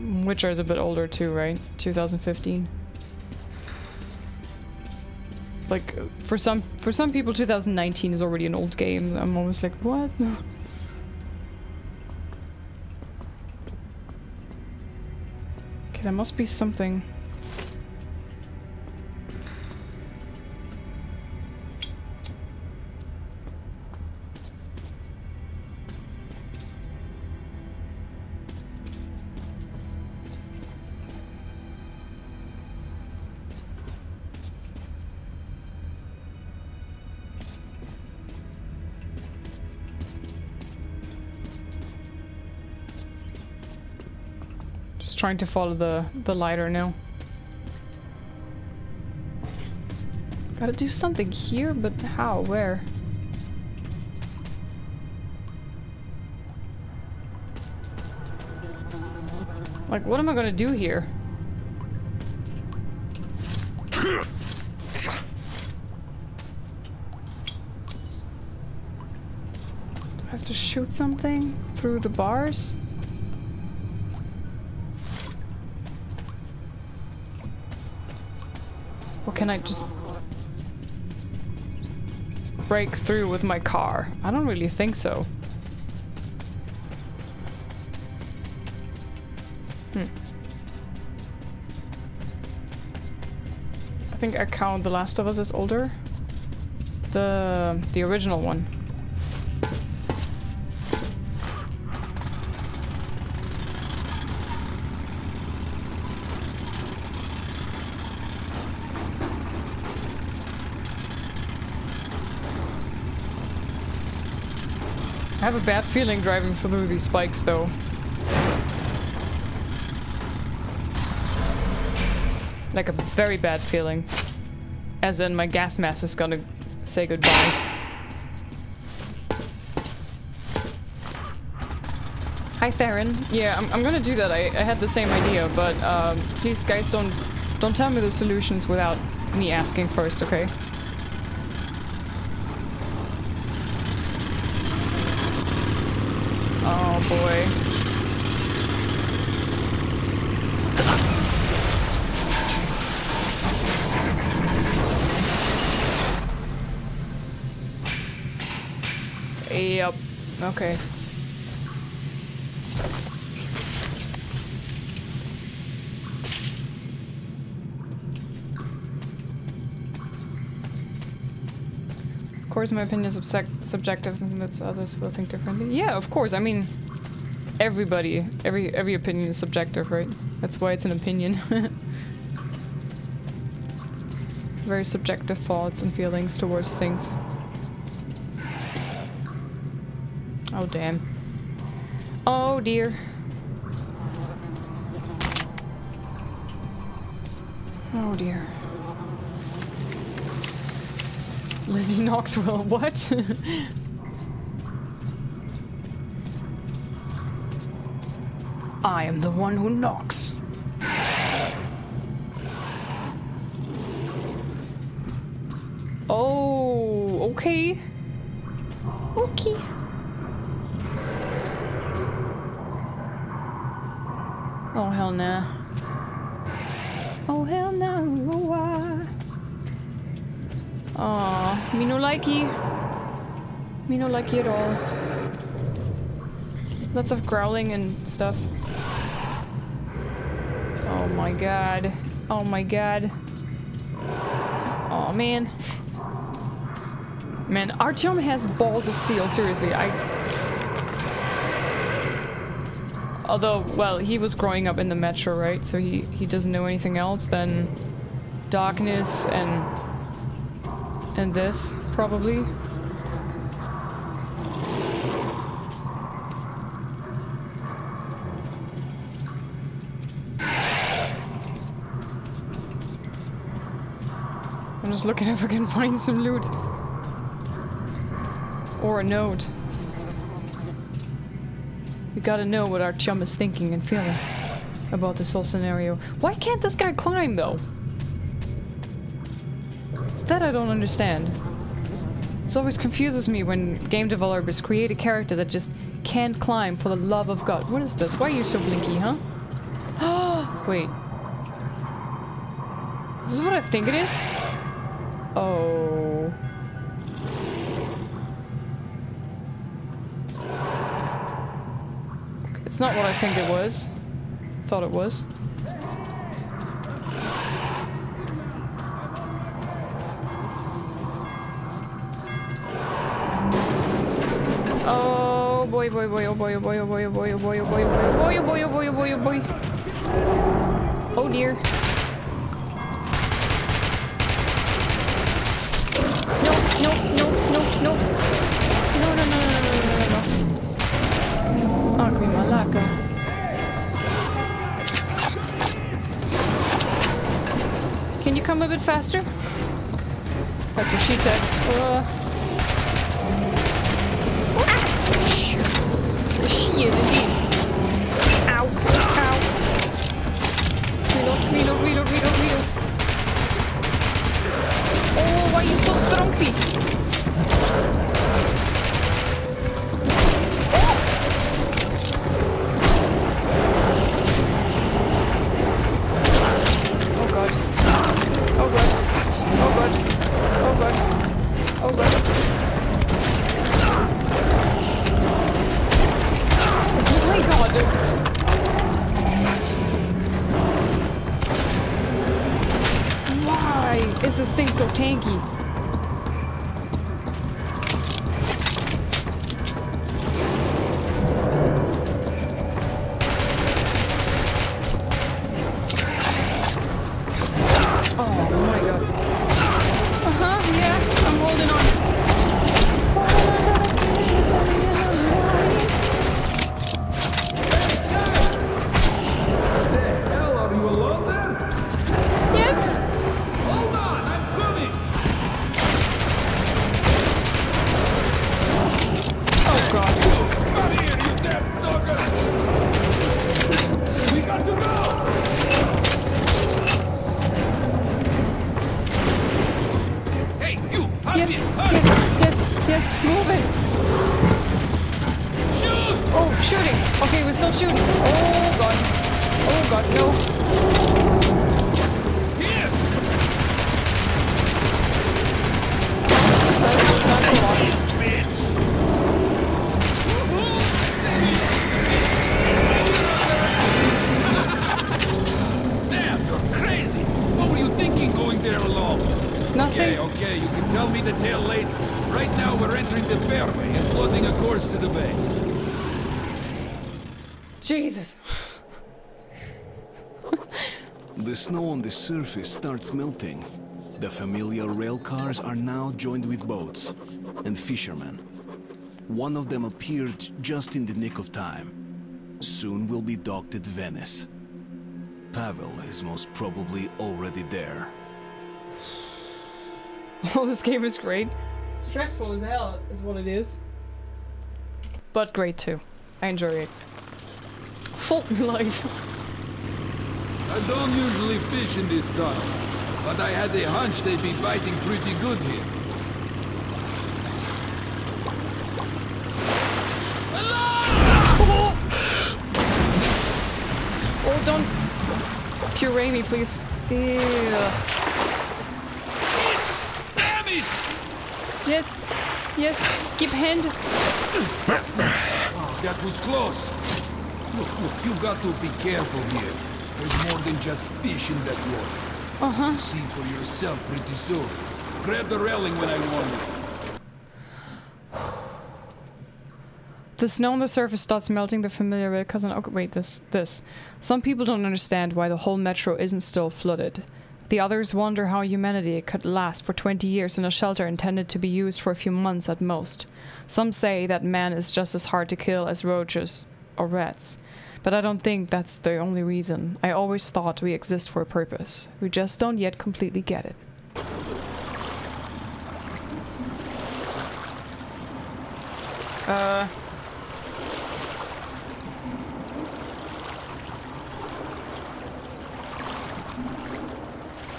Witcher is a bit older too, right? two thousand fifteen. Like for some for some people two thousand nineteen is already an old game. I'm almost like, what? Okay, there must be something. Trying to follow the the lighter now. Gotta do something here, but how? Where? Like, what am I gonna do here? Do I have to shoot something through the bars? Can I just break through with my car? I don't really think so. Hmm. I think I count The Last of Us as older. The the original one. I have a bad feeling driving through these spikes though. Like a very bad feeling. As in my gas mask is gonna say goodbye. Hi Theron. Yeah, I'm, I'm gonna do that. I, I had the same idea, but um, please guys don't don't tell me the solutions without me asking first, okay? Oh boy. Yep. Okay. Of course, my opinion is subject subjective, and that's others will think differently. Yeah, of course. I mean, everybody, every every opinion is subjective, right? That's why it's an opinion. Very subjective thoughts and feelings towards things. Oh, damn. Oh, dear. Oh, dear. Lizzie Knoxville, what? I am the one who knocks. Oh, okay. Okay. Oh hell nah. Oh hell nah. Aw, me no likey. Me no likey at all. Lots of growling and stuff. Oh my god. Oh my god. Oh man. Man, Artyom has balls of steel, seriously. I Although, well, he was growing up in the Metro, right? So he, he doesn't know anything else than darkness and and this, probably. I'm just looking if I can find some loot. Or a note. You gotta know what our chum is thinking and feeling about this whole scenario. Why can't this guy climb, though? That I don't understand. This always confuses me when game developers create a character that just can't climb for the love of God. What is this? Why are you so blinky, huh? Wait. Is this what I think it is? Oh... It's not what I think it was. Thought it was. Oh boy, boy, boy, oh boy, oh boy, oh boy, oh boy, oh boy, oh boy, oh boy, oh boy, oh boy, oh boy, oh dear. No, no, no, no, no, no, no, no, no, no, no, no, no. Ugly Malaka. Can you come a bit faster? That's what she said. Uh. Ah! She is indeed. Ow. Ow. Reload, reload, reload, reload, reload. Oh, why are you so strong, feet? Yes, yes, yes, yes, move it! Shoot! Oh, shooting! Okay, we're still shooting. Oh god. Oh god, no. Here. That's damn, you're crazy! What were you thinking going there alone? Nothing. Okay, okay, you can tell me the tale later. Right now we're entering the fairway and plotting a course to the base. Jesus! The snow on the surface starts melting. The familiar rail cars are now joined with boats and fishermen. One of them appeared just in the nick of time. Soon we'll be docked at Venice. Pavel is most probably already there. Well, this game is great. Stressful as hell is what it is. But great too. I enjoy it. Fuck me life. I don't usually fish in this tunnel, but I had a hunch they'd be biting pretty good here. Hello! Oh, don't puree me, please. Shit! Damn it! Yes, yes. Give hand. Oh, that was close. Look, look, you've got to be careful here. There's more than just fish in that water. Uh-huh. You'll see for yourself pretty soon. Grab the railing when I warn you. The snow on the surface starts melting. The familiar rail cousin. Okay, wait, this, this. Some people don't understand why the whole metro isn't still flooded. The others wonder how humanity could last for twenty years in a shelter intended to be used for a few months at most. Some say that man is just as hard to kill as roaches. Or rats. But I don't think that's the only reason. I always thought we exist for a purpose. We just don't yet completely get it. Uh.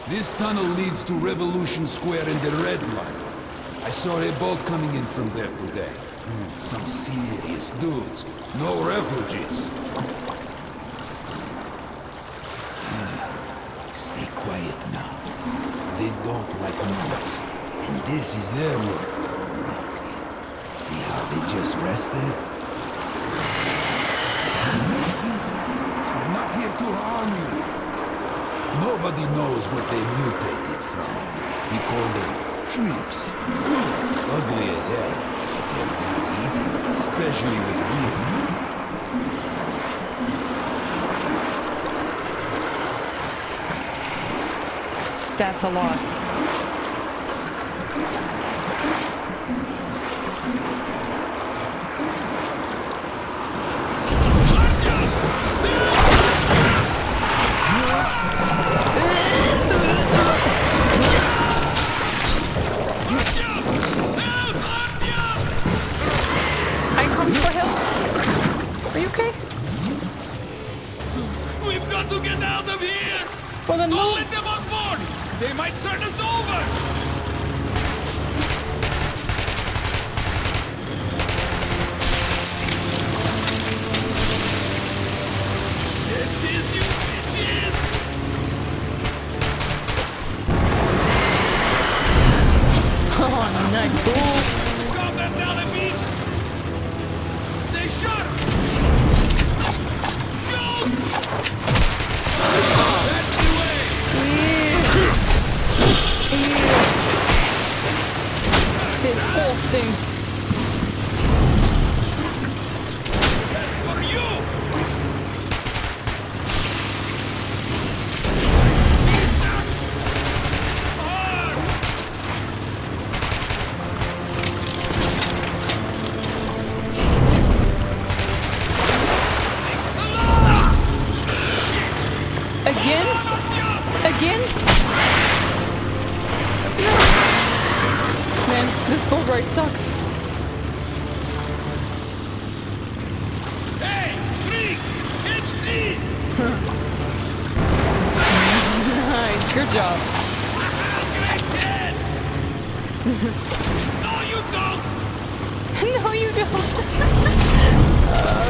This tunnel leads to Revolution Square and the Red Line. I saw a boat coming in from there today. Some serious dudes. No refugees. Stay quiet now. They don't like noise. And this is their work. See how they just rested? Easy, easy. We're not here to harm you. Nobody knows what they mutated from. We call them shrimps. Ugly as hell. They're not eating, especially with me. That's a lot.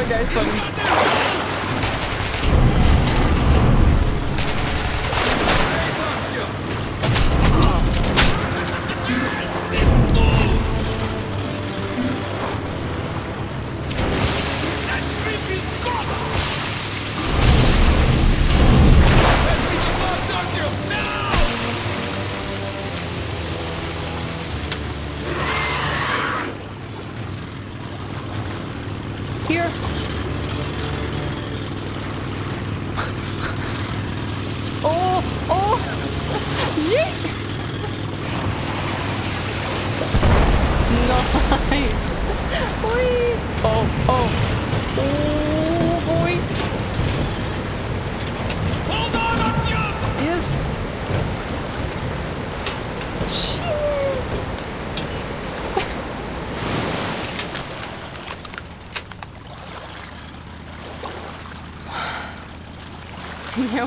voll geil von...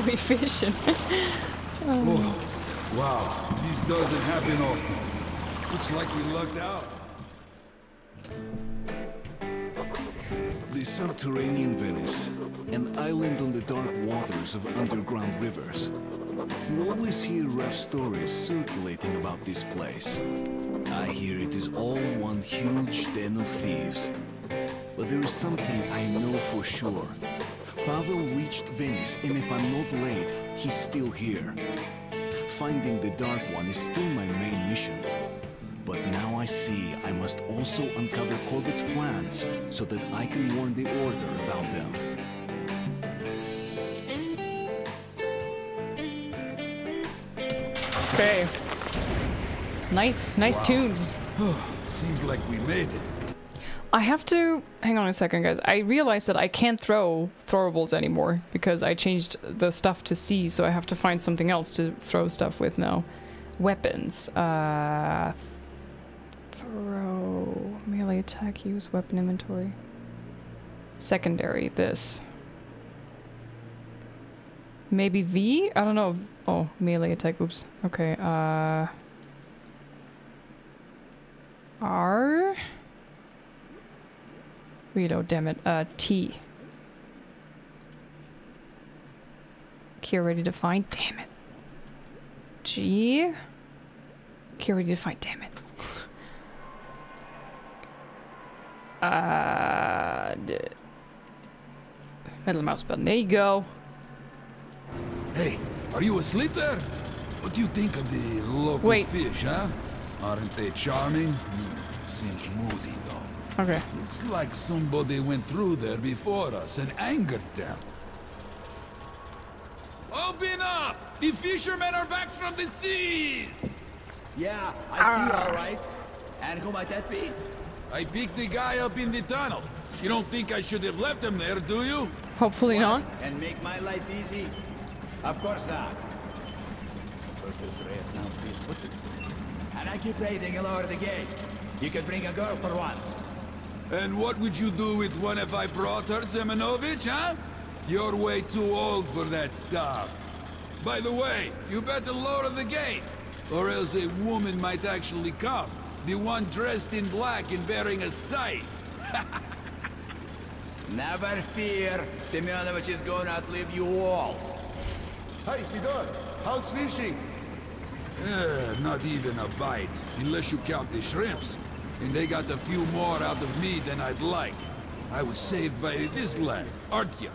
We fishing. um. Whoa. Wow, this doesn't happen often. Looks like we lucked out. The subterranean Venice, an island on the dark waters of underground rivers. You always hear rough stories circulating about this place. I hear it is all one huge den of thieves. But there is something I know for sure. Pavel reached Venice, and if I'm not late, he's still here. Finding the Dark One is still my main mission. But now I see I must also uncover Corbett's plans so that I can warn the Order about them. Okay. Nice, nice wow. Tunes. Seems like we made it. I have to... Hang on a second, guys. I realized that I can't throw throwables anymore because I changed the stuff to C, so I have to find something else to throw stuff with now. Weapons. Uh, throw... Melee attack, use weapon inventory. Secondary, this. Maybe V? I don't know. Oh, melee attack, oops. Okay, uh... R? Reload, damn it. Uh, T. Q ready to find. Damn it. G. Q ready to find. Damn it. Uh, middle mouse button. There you go. Hey, are you asleep there? What do you think of the local Wait. fish, huh? Aren't they charming? Mm, seem moody, though. Okay. Looks like somebody went through there before us and angered them. Open up! The fishermen are back from the seas! Yeah, I ah. see, all right. And who might that be? I picked the guy up in the tunnel. You don't think I should have left him there, do you? Hopefully what? not. And make my life easy? Of course not. First is Reyes, now please, what is this? And I keep raising all over the gate. You can bring a girl for once. And what would you do with one if I brought her, Semenovich, huh? You're way too old for that stuff. By the way, you better lower the gate, or else a woman might actually come. The one dressed in black and bearing a scythe. Never fear, Semenovich is going to outlive you all. Hi, Kidor. How's fishing? Uh, not even a bite, unless you count the shrimps. And they got a few more out of me than I'd like. I was saved by this lad, Artyom.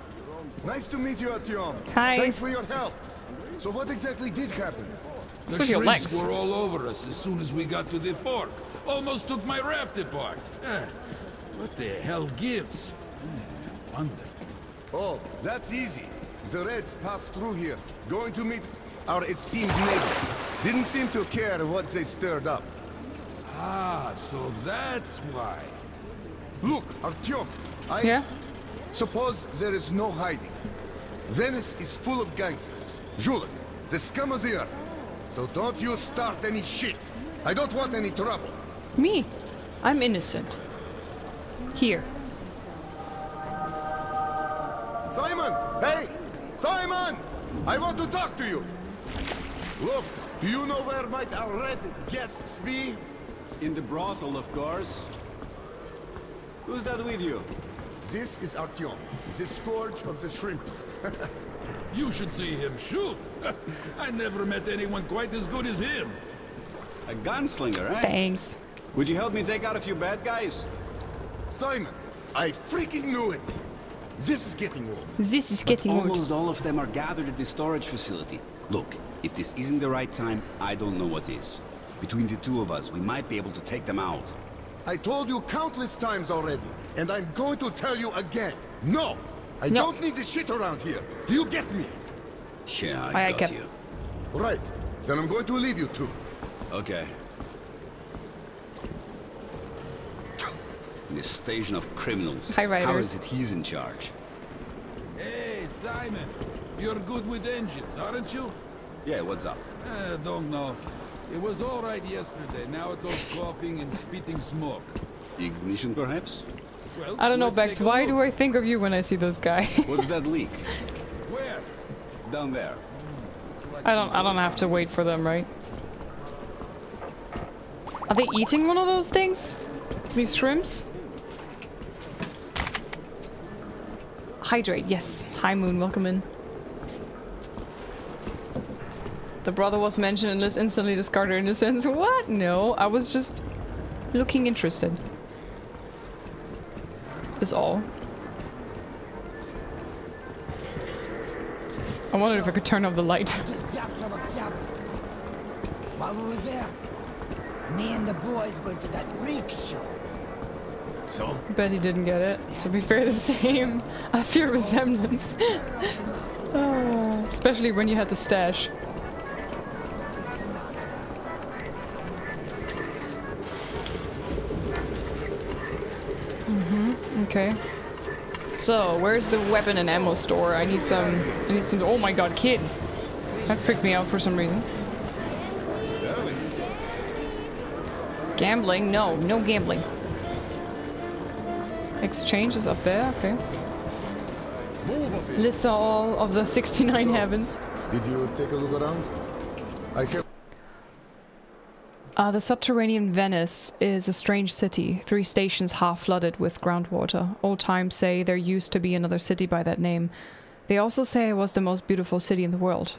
Nice to meet you, Artyom. Hi. Thanks for your help. So what exactly did happen? It's the shrimps were all over us as soon as we got to the fork. Almost took my raft apart. Uh, what the hell gives? Mm, wonder. Oh, that's easy. The Reds passed through here, going to meet our esteemed neighbors. Didn't seem to care what they stirred up. Ah, so that's why. Look, Artyom, I... Yeah? Suppose there is no hiding. Venice is full of gangsters. Julek, the scum of the earth. So don't you start any shit. I don't want any trouble. Me? I'm innocent. Here. Simon! Hey! Simon! I want to talk to you! Look! Do you know where might our red guests be? In the brothel, of course. Who's that with you? This is Artyom, the scourge of the shrimps. You should see him shoot. I never met anyone quite as good as him. A gunslinger, eh? Thanks. Would you help me take out a few bad guys? Simon, I freaking knew it. This is getting old. This is getting old. Almost all of them are gathered at the storage facility. Look, if this isn't the right time, I don't know what is. Between the two of us, we might be able to take them out. I told you countless times already, and I'm going to tell you again. No! I no. don't need this shit around here. Do you get me? Yeah, I, I got can. you. Right. Then I'm going to leave you two. Okay. In this station of criminals, Hi, how is it he's in charge? Hey, Simon. You're good with engines, aren't you? Yeah, what's up? Uh, don't know. It was all right yesterday. Now it's all coughing and spitting smoke. Ignition, perhaps? Well, I don't know, Bex. Why do I think of you when I see this guy? What's that leak? Where? Down there. Like I don't. I don't have to wait for them, right? Are they eating one of those things? These shrimps? Hydrate. Yes. Hi, Moon. Welcome in. The brother was mentioned and let's instantly discard her innocence. What? No, I was just looking interested. Is all. I wondered if I could turn off the light. While we were there, me and the boys went to that freak show. So? Bet he didn't get it. To be fair, the same. I fear resemblance. Oh, especially when you had the stash. Okay, so where's the weapon and ammo store? I need some. I need some. Oh my god, kid! That freaked me out for some reason. Gambling? No, no gambling. Exchange is up there. Okay. List all of the sixty-nine so, heavens. Did you take a look around? I can. Uh, the subterranean Venice is a strange city, three stations half flooded with groundwater. Old times say there used to be another city by that name. They also say it was the most beautiful city in the world.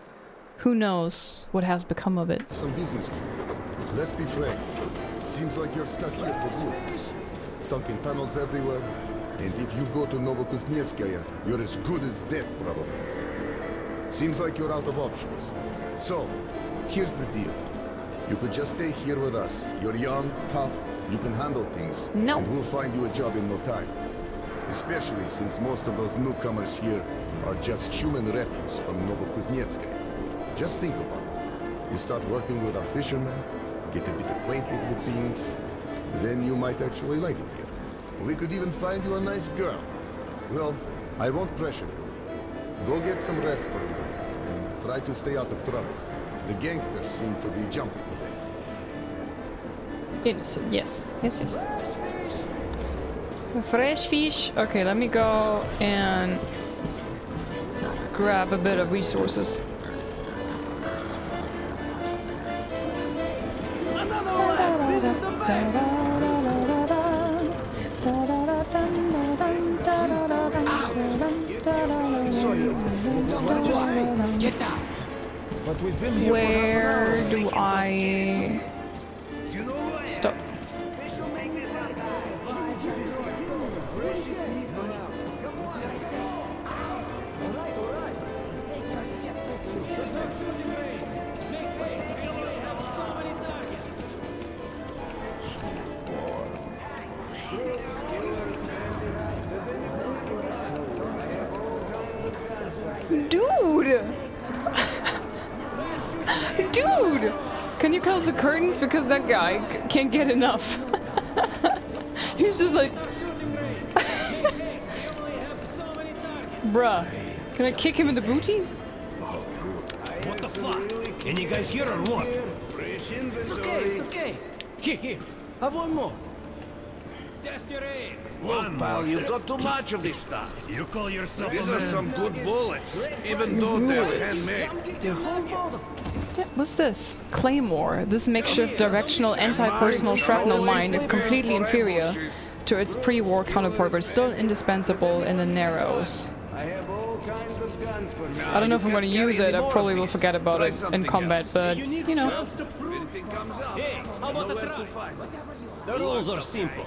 Who knows what has become of it? Some business. Let's be frank. Seems like you're stuck here for good. Sunken tunnels everywhere. And if you go to Novokuznetskaya, you're as good as dead, probably. Seems like you're out of options. So, here's the deal. You could just stay here with us. You're young, tough, you can handle things. No. And we'll find you a job in no time. Especially since most of those newcomers here are just human refuse from Novokuznetskaya. Just think about it. You start working with our fishermen, get a bit acquainted with things, then you might actually like it here. We could even find you a nice girl. Well, I won't pressure you. Go get some rest for a minute and try to stay out of trouble. The gangsters seem to be jumping today. Innocent, yes. Yes, yes. A fresh fish. Okay, let me go and grab a bit of resources. Another one! This is the best! Where do I stop? Curtains because that guy can't get enough. He's just like bruh, can I kick him in the booty? What the fuck? Can you guys hear or what? It's okay, it's okay. Here, here. Have one more. Look, pal, you've got too much of this stuff. You call yourself These a man. Are some good bullets, even though they're handmade. The whole bottle. What's this? Claymore. This makeshift directional anti-personal shrapnel mine is completely inferior to its pre-war counterpart, but still indispensable in the Narrows. I don't know if I'm going to use it. I probably will forget about it in combat, but you know. Hey, how about a try? The rules are simple.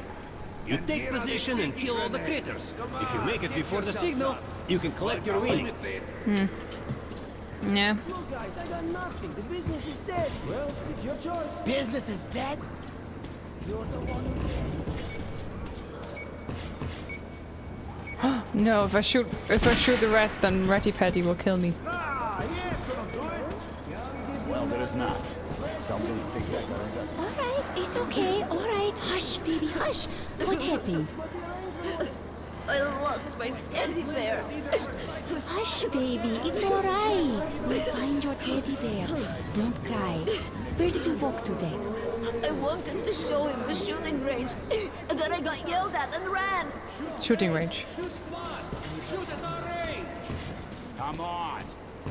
You take position and kill all the critters. If you make it before the signal, you can collect your winnings. Hmm. Yeah. Look guys, I got nothing. The business is dead. Well, it's your choice. Business is dead? You're the one. No, if I shoot if I shoot the rats, then Ratty Patty will kill me. Well, there is not. Somebody think that does. Alright, it's okay, alright. Hush, baby, hush. What happened? I lost my teddy bear. Hush, baby. It's all right. We'll find your teddy bear. Don't cry. Where did you walk today? I wanted to show him the shooting range, and then I got yelled at and ran. Shooting range. Shoot fast. Shoot at our range. Come on.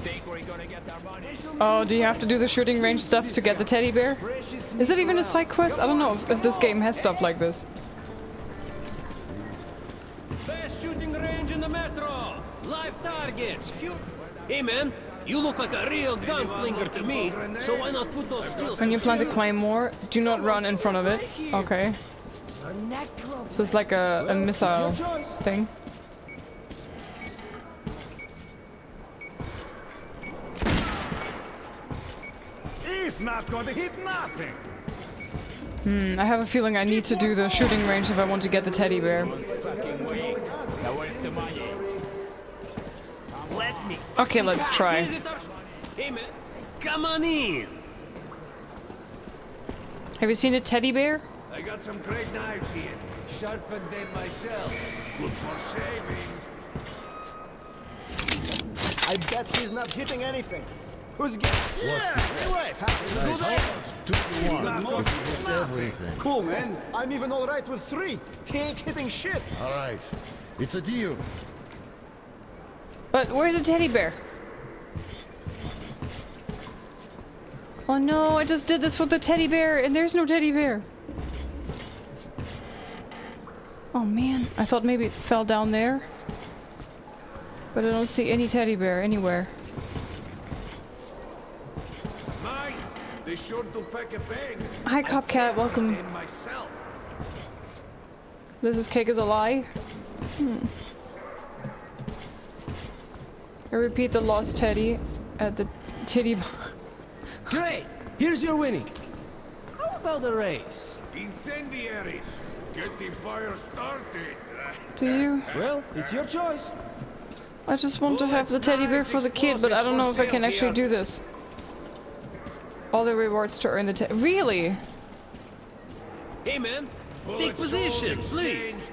Think we're gonna get that money. Oh, do you have to do the shooting range stuff to get the teddy bear? Is it even a side quest? I don't know if, if this game has stuff like this. Best shooting range in the Metro! Live targets! You... Hey man, you look like a real gunslinger to me, so why not put those skills... When you plant a claymore, do not run in front of it. Okay. So it's like a, a missile thing. He's not going to hit nothing! Hmm, I have a feeling I need to do the shooting range if I want to get the teddy bear. Okay, let's try. Come on in. Have you seen a teddy bear? I got some great knives here. Sharpened them myself. Good for shaving. I bet he's not hitting anything. Who's getting yeah, anyway, nice. Everything. Cool, man. I'm even all right with three. He ain't hitting shit. All right. It's a deal. But where's the teddy bear? Oh, no. I just did this for the teddy bear, and there's no teddy bear. Oh, man. I thought maybe it fell down there. But I don't see any teddy bear anywhere. They sure do pack a bag. Hi, Copcat. Welcome. This is cake is a lie. Hmm. I repeat the lost teddy at the titty bar. Great. Here's your winning. How about the race? Incendiaries. Get the fire started. Do you? Well, it's your choice. I just want well, to have the teddy bear for the kid, but I don't know if I can actually do this. All the rewards to earn the teddy. Really? Hey man, take position, please.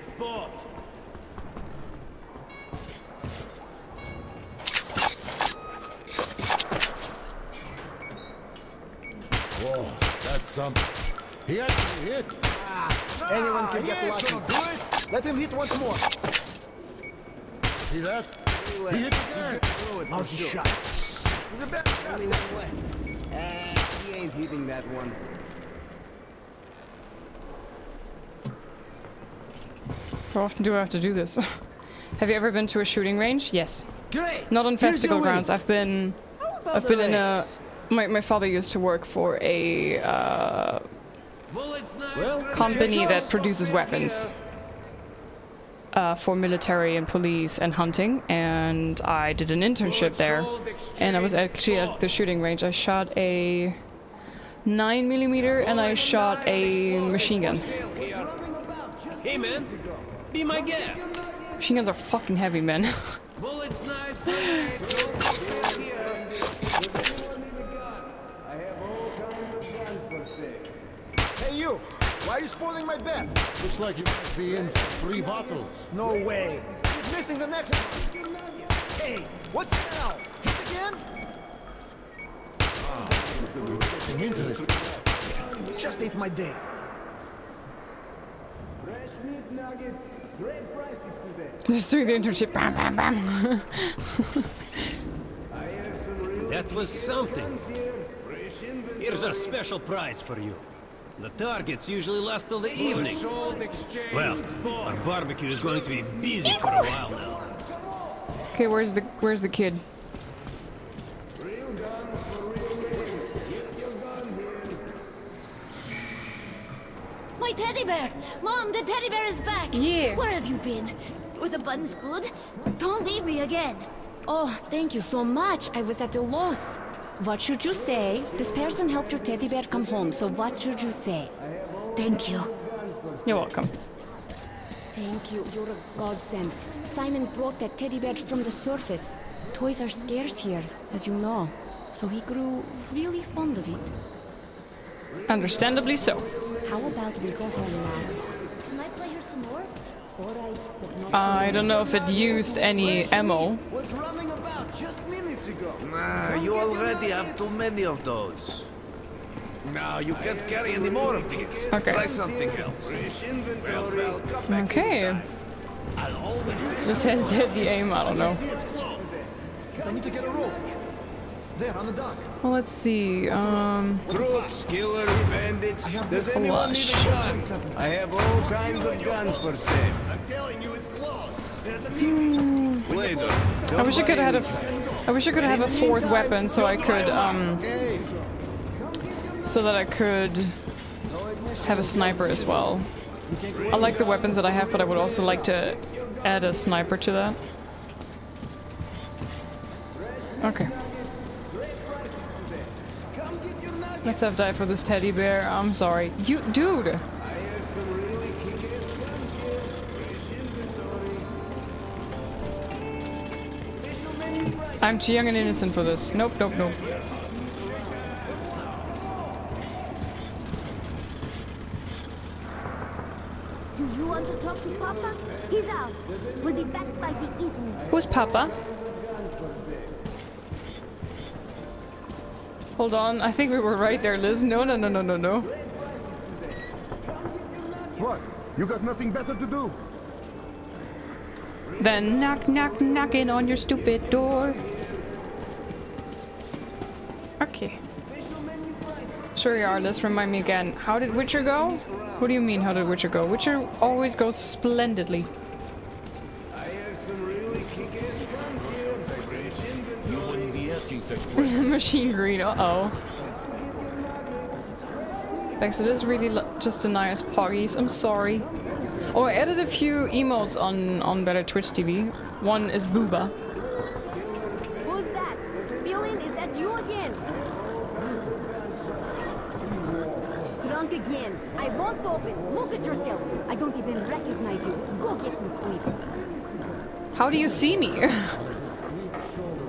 Whoa, that's something. He actually hit. Ah, anyone can get lucky. Let him hit once more. See that? He hit it. How's he shot? He's a better shot. Only one left. Uh, He ain't hitting that one. How often do I have to do this? Have you ever been to a shooting range? Yes. Great. Not on festival grounds. I've been, I've been in a. My my father used to work for a uh, well, company that produces weapons uh, for military and police and hunting, and I did an internship there. And I was actually at the shooting range. I shot a nine millimeter and I shot a machine gun. Hey man, be my guest. Machine guns are fucking heavy, man. Hey you, why are you spoiling my bed? Looks like you might be in for three bottles. No way. He's missing the next one. Hey, what's that now? Hit again? Just ate my day. Fresh meat nuggets, great prices today. Let's do the internship. Bam, bam, bam. That was something. Here's a special prize for you. The targets usually last till the evening. Well, our barbecue is going to be busy for a while now. Okay, where's the where's the kid? My teddy bear! Mom, the teddy bear is back! Yeah. Where have you been? Were the buttons good? Don't leave me again! Oh, thank you so much. I was at a loss. What should you say? This person helped your teddy bear come home, so what should you say? Thank you. You're welcome. Thank you. You're a godsend. Simon brought that teddy bear from the surface. Toys are scarce here, as you know. So he grew really fond of it. Understandably so. How about we go home now? Can I play her some more? I don't know if it used any ammo. Was running about just minutes ago. Nah, you already have too many of those. Now you can't carry any more of these. Okay. Try something else. Okay. This has dead the aim, I don't know. Well, let's see. Um. Crooks, killers, bandits. Does anyone need a gun? I have all kinds of guns for sale. I'm telling you, it's closed. There's a meeting. Later. I wish I could have had a. I wish I could have a fourth weapon, so I could um. So that I could have a sniper as well. I like the weapons that I have, but I would also like to add a sniper to that. Okay. Let's have died for this teddy bear. I'm sorry. You dude! I'm too young and innocent for this. Nope, nope, nope. Do you want to talk to Papa? He's out. We'll be back by the evening. Who's Papa? Hold on, I think we were right there, Liz. No, no, no, no, no, no. What? You got nothing better to do? Then knock, knock, knocking on your stupid door. Okay. Sure you are, Liz. Remind me again. How did Witcher go? What do you mean, how did Witcher go? Witcher always goes splendidly. Machine green, uh-oh. Thanks, it is really just the nice poggies, I'm sorry. Oh, I added a few emotes on, on Better Twitch T V. One is Booba. Who's that? Feeling is that you again? Drunk again. I won't open. Look at yourself. I don't even recognize you. Go get some sleep. How do you see me?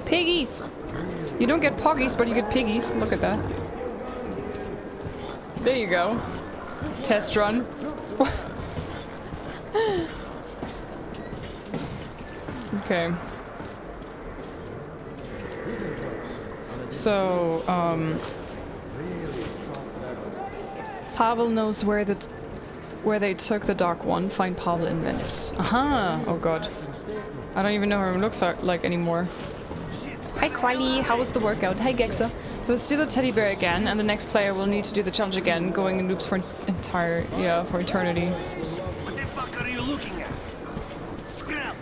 Piggies! You don't get poggies, but you get piggies. Look at that. There you go. Test run. Okay. So, um... Pavel knows where the t where they took the Dark One. Find Pavel in Venice. Aha! Oh god. I don't even know how he looks like anymore. Hi Quiley, how was the workout? Hi Gexa. So it's still the teddy bear again, and the next player will need to do the challenge again, going in loops for an entire yeah for eternity. What the fuck are you looking at? Scrap.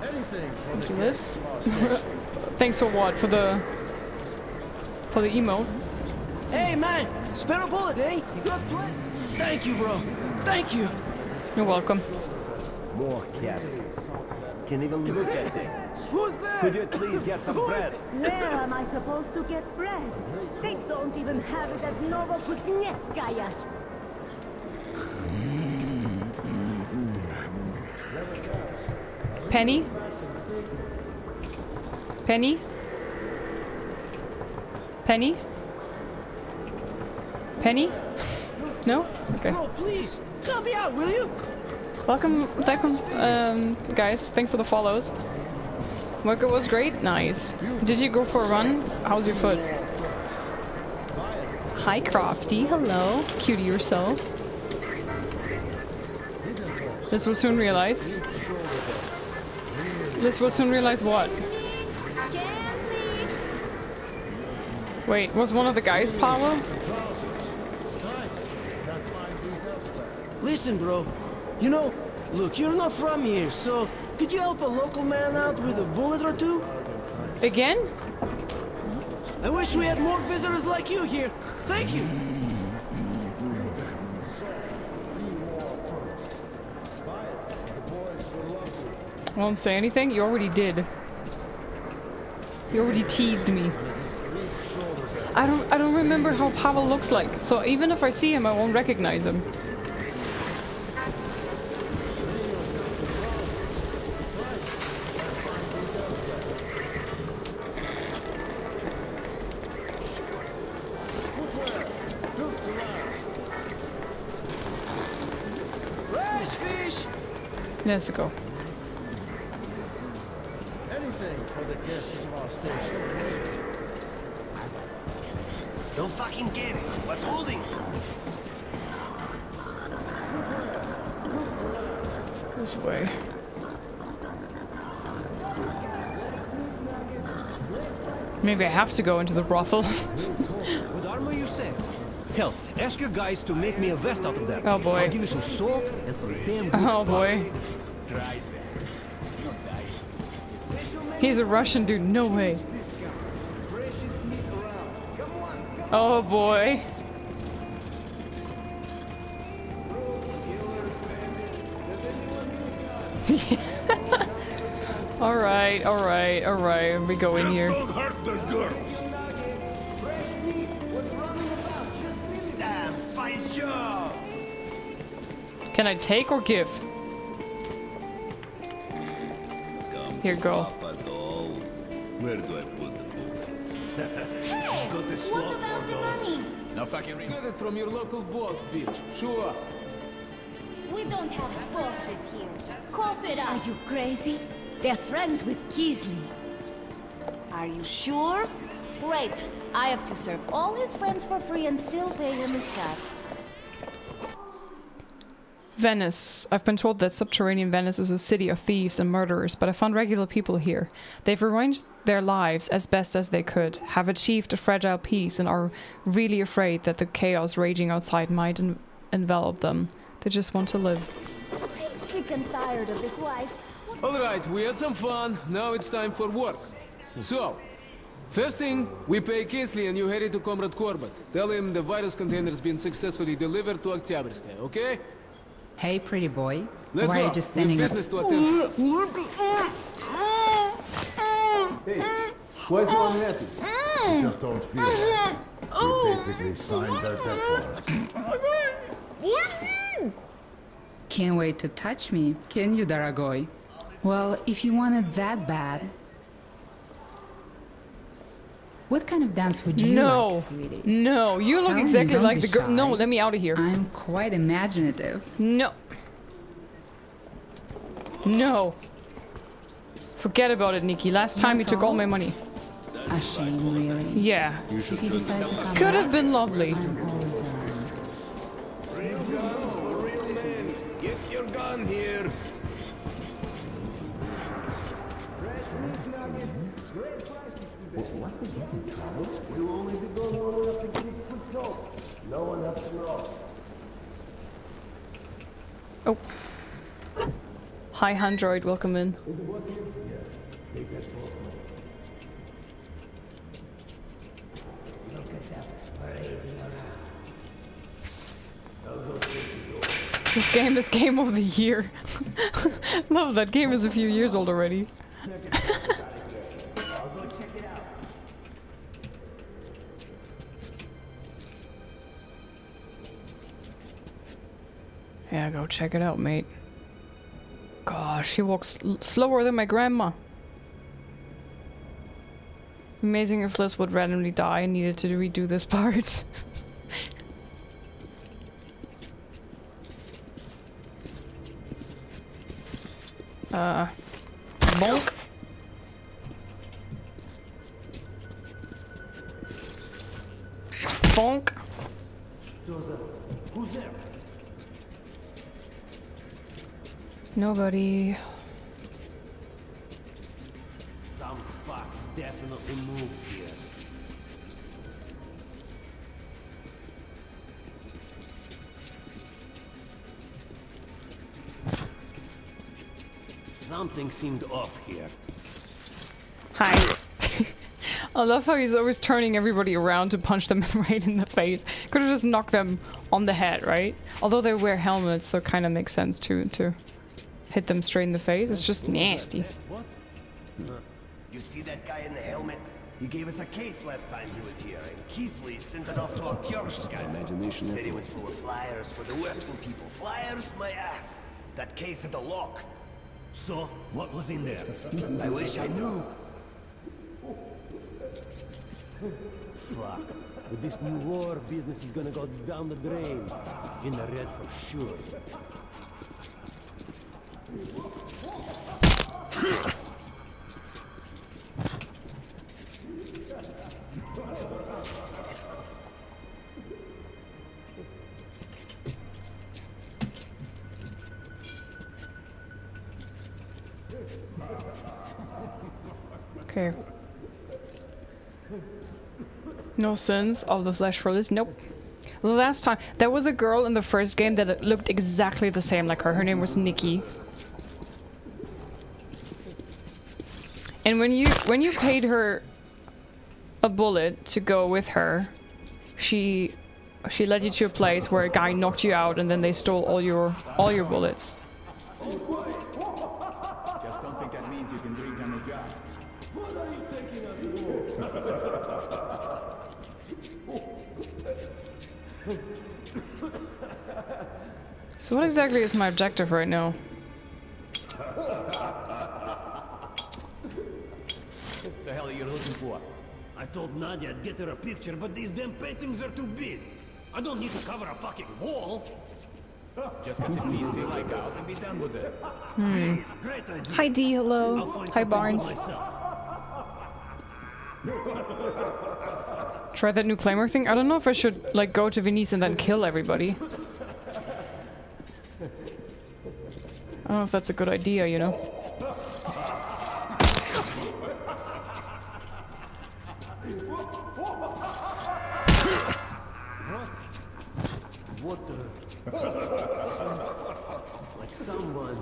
Thank you, Liz. Thanks for what? For the for the emote. Hey man, spare a bullet, eh? You got to it? Thank you, bro. Thank you. You're welcome. More cabin. Can even look at it. Who's there? Could you please get some bread? Where am I supposed to get bread? They don't even have it at Novo Kuznetskaya. Penny? Penny? Penny? Penny? No? Okay. Bro, please, help me out, will you? Welcome, welcome, um, guys. Thanks for the follows. Workout was great. Nice. Did you go for a run? How's your foot? Hi, Crofty. Hello, cutie yourself. This will soon realize. This will soon realize what? Wait, was one of the guys Pavel? Listen, bro. You know, look, you're not from here, so could you help a local man out with a bullet or two? Again? I wish we had more visitors like you here. Thank you. Won't say anything? You already did. You already teased me. I don't I don't remember how Pavel looks like, so even if I see him I won't recognize him. Let's go. Anything for the guests of our station. Don't fucking get it. What's holding you? This way. Maybe I have to go into the brothel. What armor you say? Hell, ask your guys to make me a vest out of that. Oh boy. I'll give you some salt and some damn good oh boy. Pie. He's a Russian dude, no way. Oh boy. Alright, alright, alright. We go in here. Can I take or give? Here, girl. Where do I put the bullets? Hey, she's got the slot for those. Now fucking get it from your local boss, bitch. Sure. We don't have bosses here. Cough it up. Are you crazy? They're friends with Kisly. Are you sure? Great. I have to serve all his friends for free and still pay him his cut. Venice. I've been told that subterranean Venice is a city of thieves and murderers, but I found regular people here. They've arranged their lives as best as they could, have achieved a fragile peace, and are really afraid that the chaos raging outside might en envelop them. They just want to live. Sick and tired of this life. Alright, we had some fun. Now it's time for work. So, first thing, we pay Kisly and you head it to Comrade Corbett. Tell him the virus container's been successfully delivered to Oktyabrskaya, okay? Hey, pretty boy. Let's Why go. Are you just standing up? Hey, why is one happy? You just don't feel it. You basically signed our death. Can't wait to touch me, can you, Daragoy? Well, if you want it that bad. What kind of dance would you no. like, sweetie? No, you Tell look exactly like the girl. No, let me out of here. I'm quite imaginative. No. No. Forget about it, Nikki. Last time That's you took all, all my money. A shame, really. Yeah. You if you decide to come Could have been lovely. I'm always around. Real guns for real men. Get your gun here. Fresh meat nuggets. Great prices. What was that in trouble? You only did not long enough to get a good job. No one has to know. Oh. Hi, Android. Welcome in. This game is game of the year. Love that game is a few years old already. Yeah, go check it out, mate. Gosh, she walks l slower than my grandma. Amazing if Liz would randomly die and needed to redo this part. uh, bonk. Bonk. Who's there? Nobody. Some fucks definitely moved here. Something seemed off here. Hi. I love how he's always turning everybody around to punch them right in the face. Could have just knocked them on the head, right? Although they wear helmets, so it kind of makes sense to to hit them straight in the face. It's just nasty. What? You see that guy in the helmet? He gave us a case last time he was here, and Kisly sent it off to Oktyabrskaya. He said it was full of flyers for the working people. Flyers, my ass. That case had a lock. So, what was in there? I wish I knew. Fuck. With this new war, business is gonna go down the drain. In the red for sure. Okay. No sins of the flesh for this. Nope. The last time there was a girl in the first game that looked exactly the same like her. Her name was Nikki. And when you when you paid her a bullet to go with her, she she led you to a place where a guy knocked you out and then they stole all your all your bullets. So what exactly is my objective right now? The hell are you looking for? I told Nadia I'd get her a picture, but these damn paintings are too big. I don't need to cover a fucking wall. Just get the beast like out and be done with it. Hmm. Great idea. Hi D, hello. Hi Barnes. Try that new claimer thing? I don't know if I should like go to Venice and then kill everybody. I don't know if that's a good idea, you know. What the? Like someone.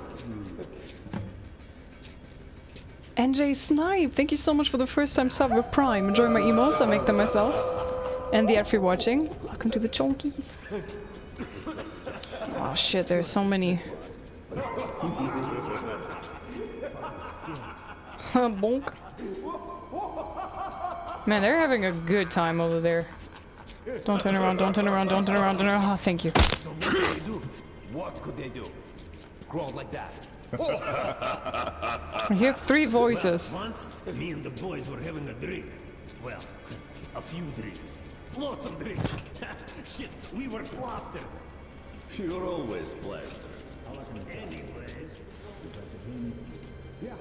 N J Snipe, thank you so much for the first time sub with Prime. Enjoy my emotes, I make them myself. And the ad free watching. Welcome to the chonkies. Oh shit, there's so many. Bonk. Man, they're having a good time over there. Don't turn around, don't turn around, don't turn around, don't turn around. Oh, thank you. So what could they do? What could they do? Crawl like that. I hear three voices. Well, once, me and the boys were having a drink. Well, a few drinks. Lots of drinks. Shit, we were plastered. You're always plastered. Anyways. Yeah.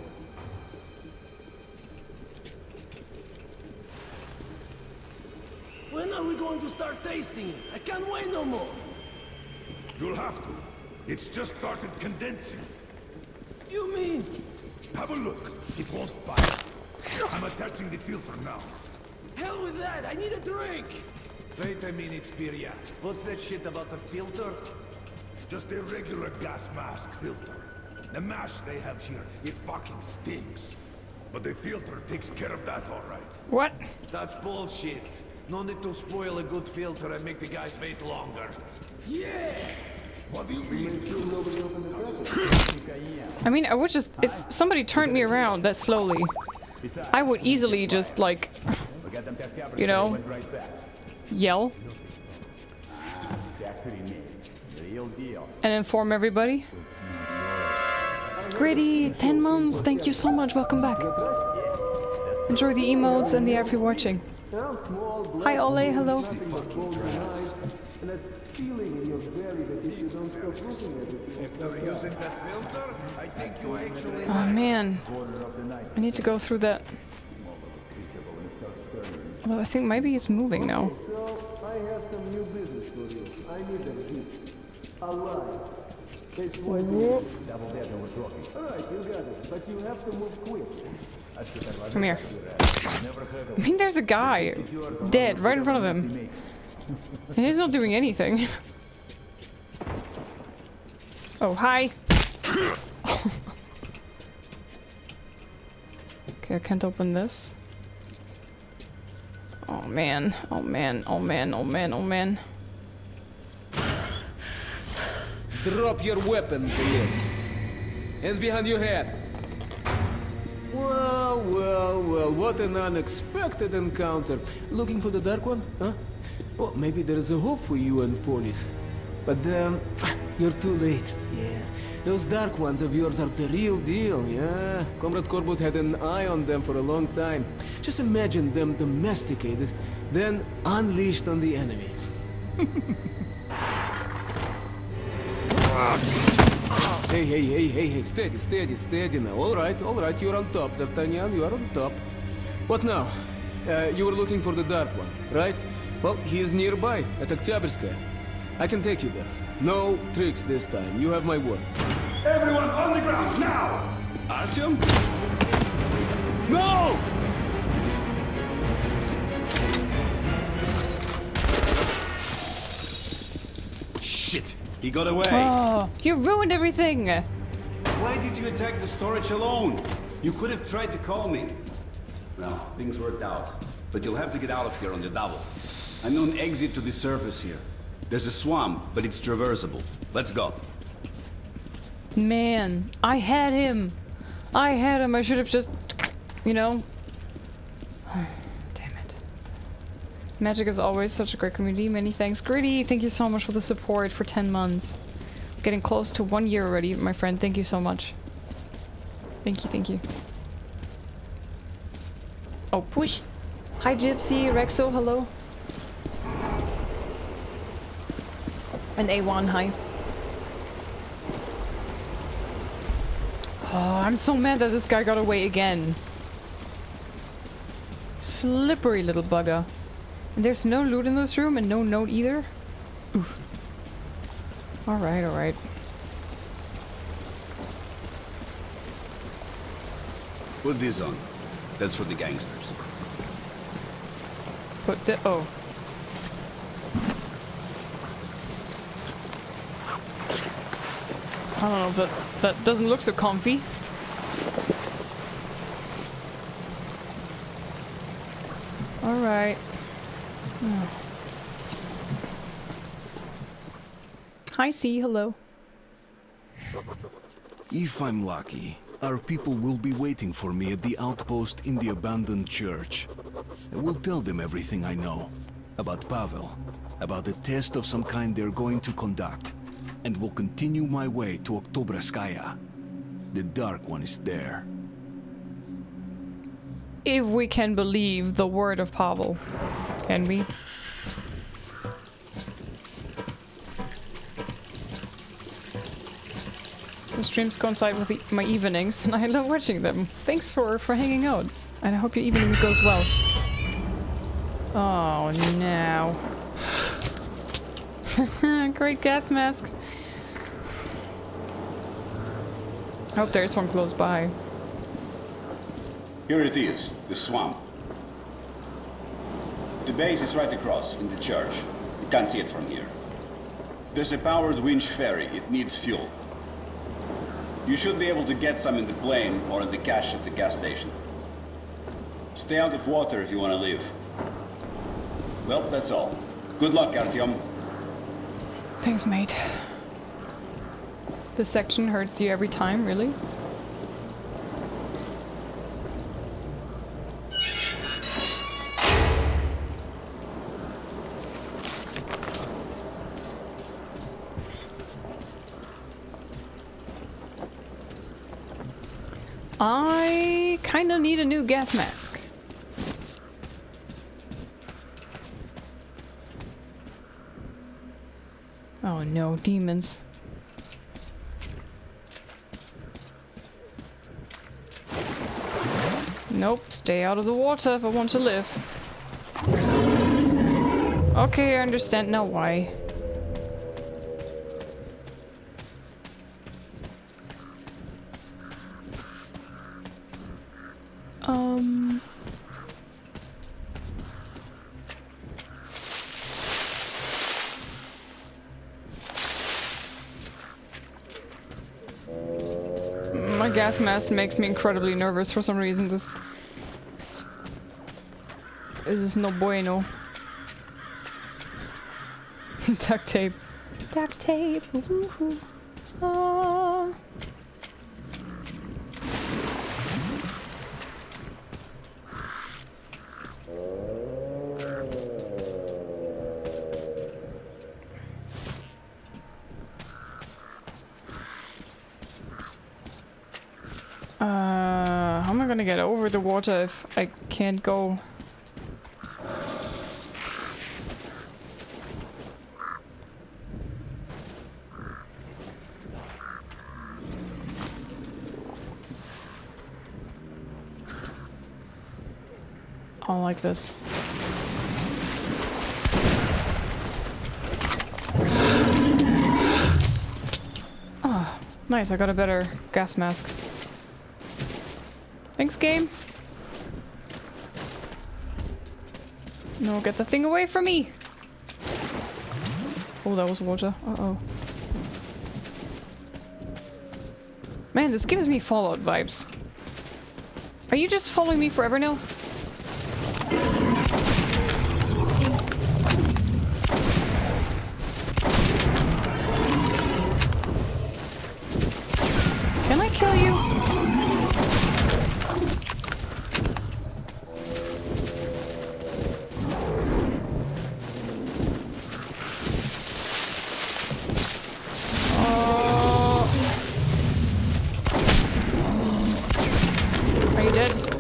When are we going to start tasting it? I can't wait no more. You'll have to. It's just started condensing. You mean? Have a look. It won't bite. I'm attaching the filter now. Hell with that. I need a drink. Wait a minute, Spiria. What's that shit about the filter? Just a regular gas mask filter. The mash they have here, it fucking stinks. But the filter takes care of that, all right. What? That's bullshit. No need to spoil a good filter and make the guys wait longer. Yeah! What do you mean? I mean, I would just... If somebody turned me around that slowly, I would easily just, like... You know? Yell. And inform everybody. Gritty, ten months, thank you so much, welcome back. Enjoy the emotes and the every watching. Hi Ole, hello. Oh man, I need to go through that. Well, I think maybe he's moving now. Come here. I mean, there's a guy dead right in front of him. And he's not doing anything. Oh, hi. Okay, I can't open this. Oh man, oh man, oh man, oh man, oh man. Drop your weapon, idiot. Hands behind your head. Well, well, well, what an unexpected encounter. Looking for the Dark One, huh? Well, maybe there is a hope for you and police. But then, you're too late, yeah. Those Dark Ones of yours are the real deal, yeah? Comrade Corbett had an eye on them for a long time. Just imagine them domesticated, then unleashed on the enemy. Hey, hey, hey, hey, hey, steady, steady, steady now. All right, all right, you're on top, D'Artagnan, you are on top. What now? Uh, you were looking for the Dark One, right? Well, he is nearby, at Oktyabrskaya. I can take you there. No tricks this time. You have my word. Everyone on the ground now! Artyom? No! Shit! He got away! Oh, you ruined everything! Why did you attack the storage alone? You could have tried to call me. No, things worked out. But you'll have to get out of here on the double. I know an exit to the surface here. There's a swamp, but it's traversable. Let's go. Man, I had him. I had him. I should have just, you know. Damn it. Magic is always such a great community. Many thanks, Gritty. Thank you so much for the support for ten months. I'm getting close to one year already, my friend. Thank you so much. Thank you, thank you. Oh, push. Hi, Gypsy, Rexo, hello. An A one, hi. Oh, I'm so mad that this guy got away again. Slippery little bugger. And there's no loot in this room and no note either. Oof. Alright, alright. Put this on. That's for the gangsters. Put the... oh. I don't know, that, that doesn't look so comfy. Alright. Oh. Hi, C, hello. If I'm lucky, our people will be waiting for me at the outpost in the abandoned church. I will tell them everything I know. About Pavel. About a test of some kind they're going to conduct. And will continue my way to Oktyabrskaya. The Dark One is there. If we can believe the word of Pavel. Can we? The streams coincide with the, my evenings, and I love watching them. Thanks for, for hanging out. And I hope your evening goes well. Oh, no. Great gas mask. I hope there's one close by. Here it is, the swamp. The base is right across, in the church. You can't see it from here. There's a powered winch ferry, it needs fuel. You should be able to get some in the plane or in the cache at the gas station. Stay out of water if you want to leave. Well, that's all. Good luck, Artyom. Thanks, mate. This section hurts you every time, really? I kinda need a new gas mask. Oh no, demons. Nope, stay out of the water if I want to live. Okay, I understand now why. Um... My gas mask makes me incredibly nervous for some reason. This This is no bueno. Duct tape. Duct tape. Woohoo. Ah. Uh, how am I gonna get over the water if I can't go? I don't like this. Ah, nice, I got a better gas mask. Thanks, game. No, get the thing away from me! Oh, that was water. Uh-oh. Man, this gives me Fallout vibes. Are you just following me forever now? Can I kill you?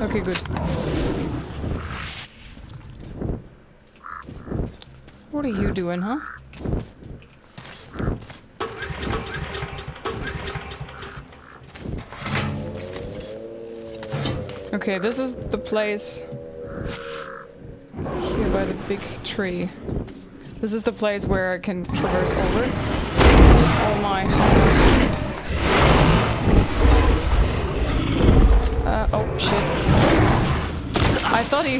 Okay, good. What are you doing, huh? Okay, this is the place here by the big tree. This is the place where I can traverse over. Oh my. Uh, oh shit. I thought he,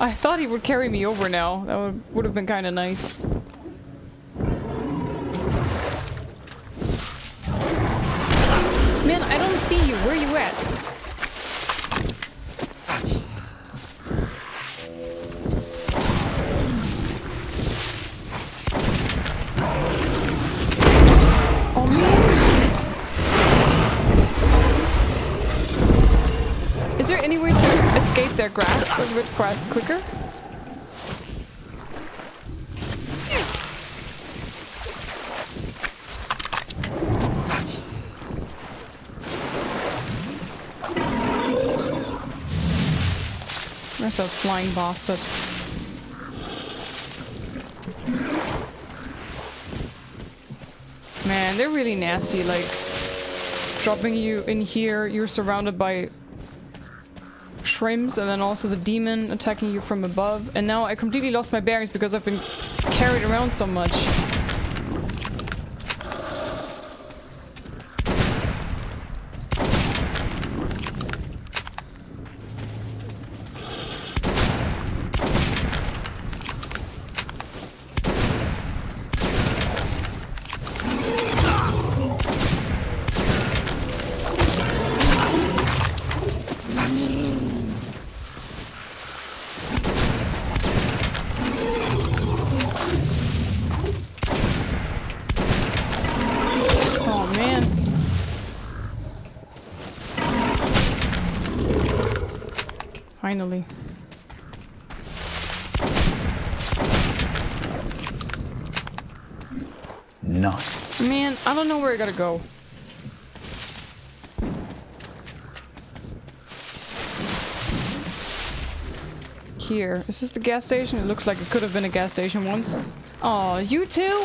I thought he would carry me over now. That would, would have been kind of nice. Man, I don't see you. Where are you at? Oh man! Is there anywhere to escape their grasp a bit quicker? There's a flying bastard. Man, they're really nasty, like dropping you in here, you're surrounded by shrimps, and then also the demon attacking you from above. And now I completely lost my bearings because I've been carried around so much. Finally. Nice. Man, I don't know where I gotta go. Here. Is this the gas station? It looks like it could have been a gas station once. Aw, you too?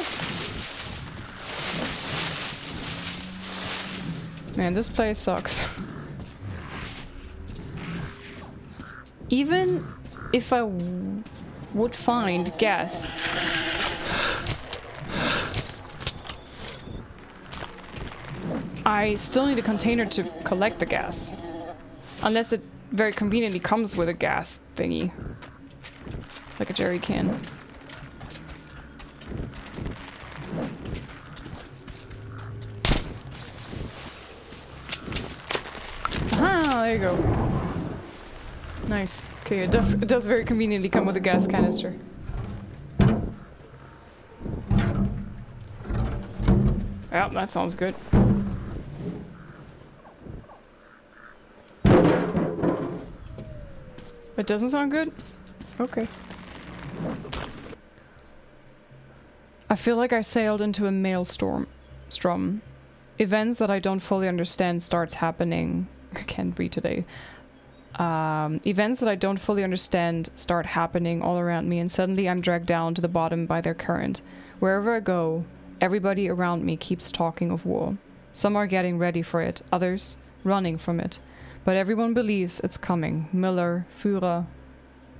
Man, this place sucks. Even if I w would find gas. I still need a container to collect the gas. Unless it very conveniently comes with a gas thingy. Like a jerry can. Ah, there you go. Nice. Okay, it does, it does very conveniently come with a gas canister. Yeah, that sounds good. It doesn't sound good? Okay. I feel like I sailed into a maelstrom. Strum. Events that I don't fully understand starts happening. I can't read today. Um, events that I don't fully understand start happening all around me, and suddenly I'm dragged down to the bottom by their current. Wherever I go, everybody around me keeps talking of war. Some are getting ready for it, others running from it. But everyone believes it's coming. Miller, Führer,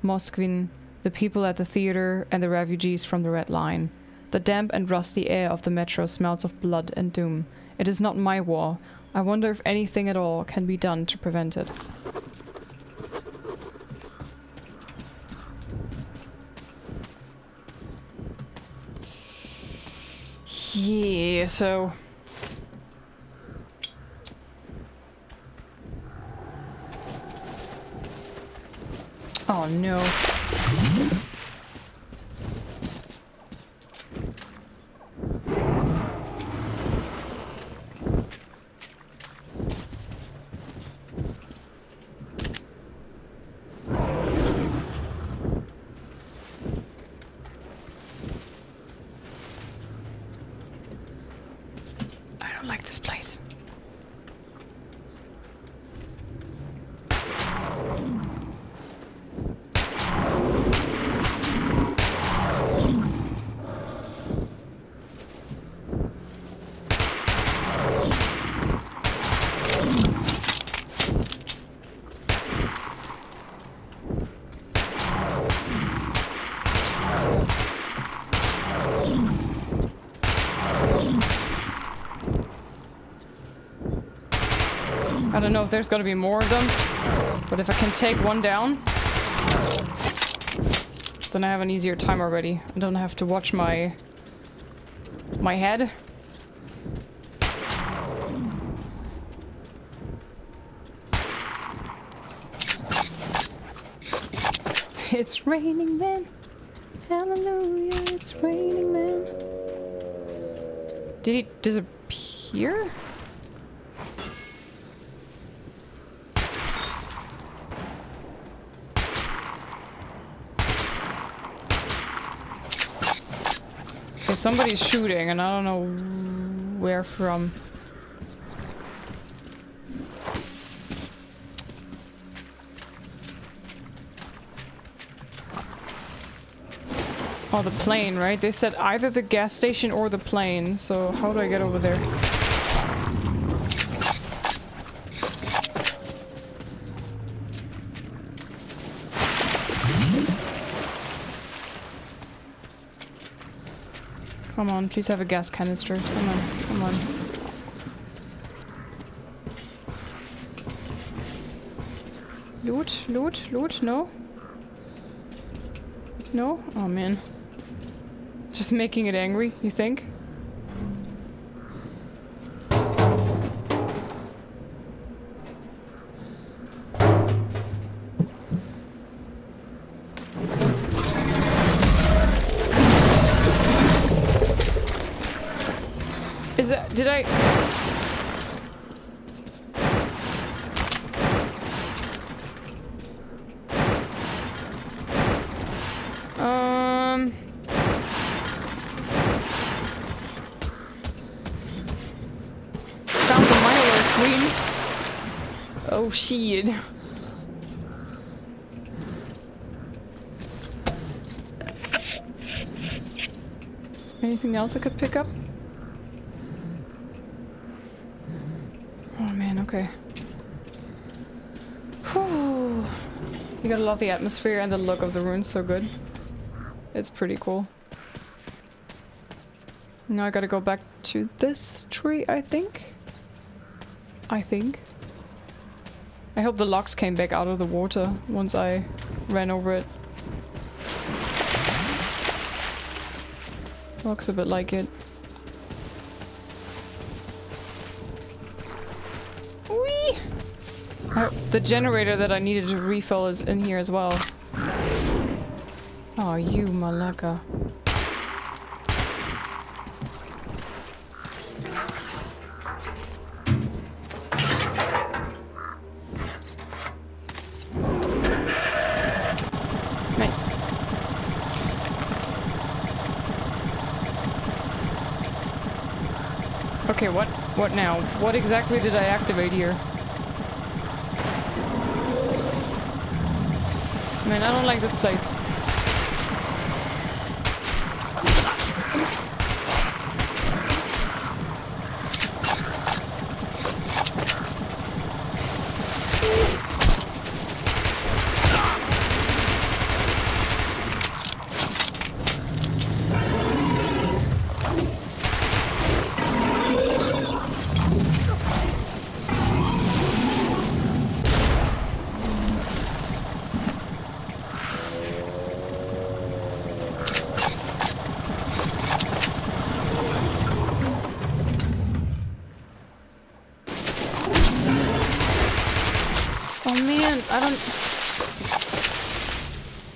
Moskvin, the people at the theater, and the refugees from the Red Line. The damp and rusty air of the metro smells of blood and doom. It is not my war. I wonder if anything at all can be done to prevent it. Yeah, so... Oh no. I don't know if there's gonna be more of them, but if I can take one down, then I have an easier time already. I don't have to watch my my head. It's raining men. Hallelujah, it's raining men. Did he disappear? Somebody's shooting, and I don't know where from. Oh, the plane, right? They said either the gas station or the plane, so how do I get over there? Come on, please have a gas canister. Come on, come on. Loot, loot, loot, no? No? Oh man. Just making it angry, you think? Did I? Um. Found the Milo Queen. Oh shit. Anything else I could pick up? Okay. Whew. You gotta love the atmosphere and the look of the ruins, so good. It's pretty cool. Now I gotta go back to this tree, I think. I think. I hope the logs came back out of the water once I ran over it. Looks a bit like it. The generator that I needed to refill is in here as well. Oh, you Malaka. Okay, what, what now? What exactly did I activate here? Man, I don't like this place.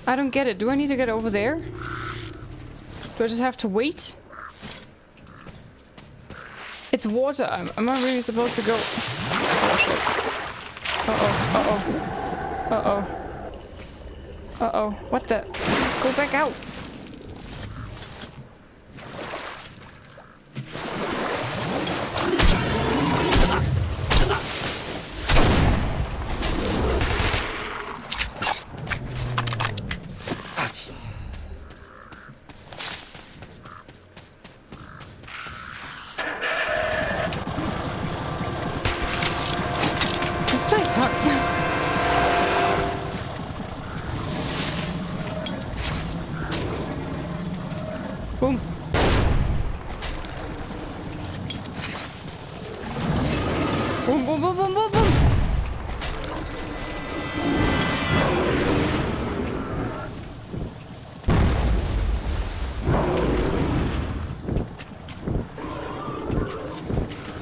I don't get it. Do I need to get over there? Do I just have to wait? It's water. I'm, am I really supposed to go? Uh-oh. Uh-oh. Uh-oh. Uh-oh. What the? Go back out.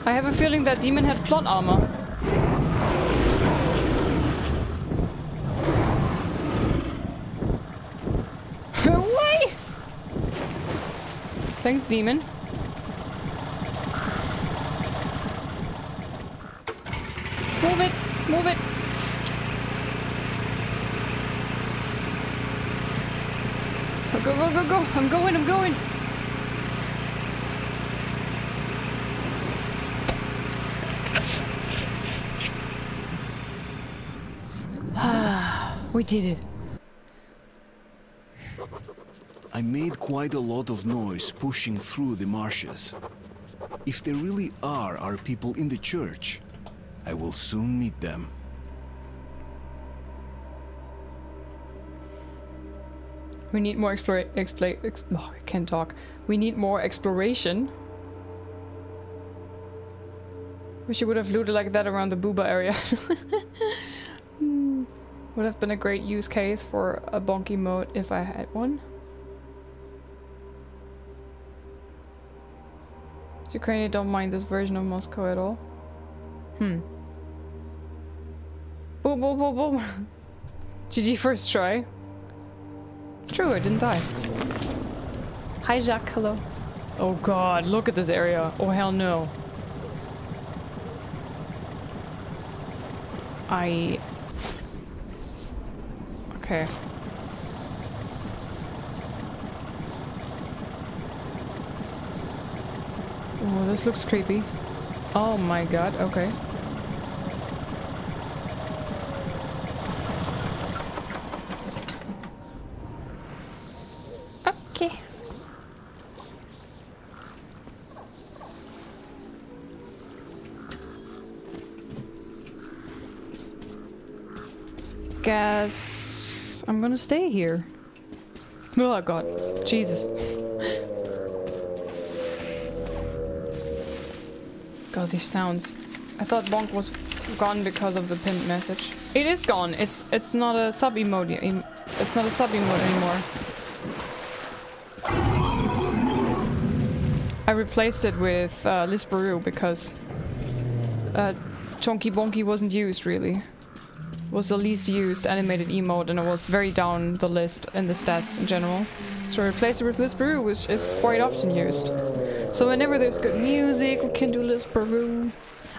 I have a feeling that demon had plot armor. Why? Thanks, demon. Move it! Move it! Oh, go, go, go, go! I'm going, I'm going! We did it. I made quite a lot of noise pushing through the marshes. If there really are our people in the church, I will soon meet them. We need more explore expla ex oh, I can't talk. We need more exploration. Wish you would have looted like that around the booba area. Would have been a great use case for a bonky mode if I had one. Ukrainian don't mind this version of Moscow at all. Hmm. Boom, boom, boom, boom. G G first try. True, I didn't die. Hi, Jacques, hello. Oh god, look at this area. Oh hell no. I... Okay. Oh, this looks creepy. Oh my god, okay. Okay. Guess... I'm gonna stay here. Oh god, Jesus. God, these sounds. I thought bonk was gone because of the pinned message. It is gone. It's it's not a sub emoji. It's not a sub emoji anymore. I replaced it with uh, Lisperoo because uh, Chonky Bonky wasn't used really. was the least used animated emote, and it was very down the list in the stats in general. So I replaced it with Lisperu, which is quite often used. So whenever there's good music, we can do Lisperu.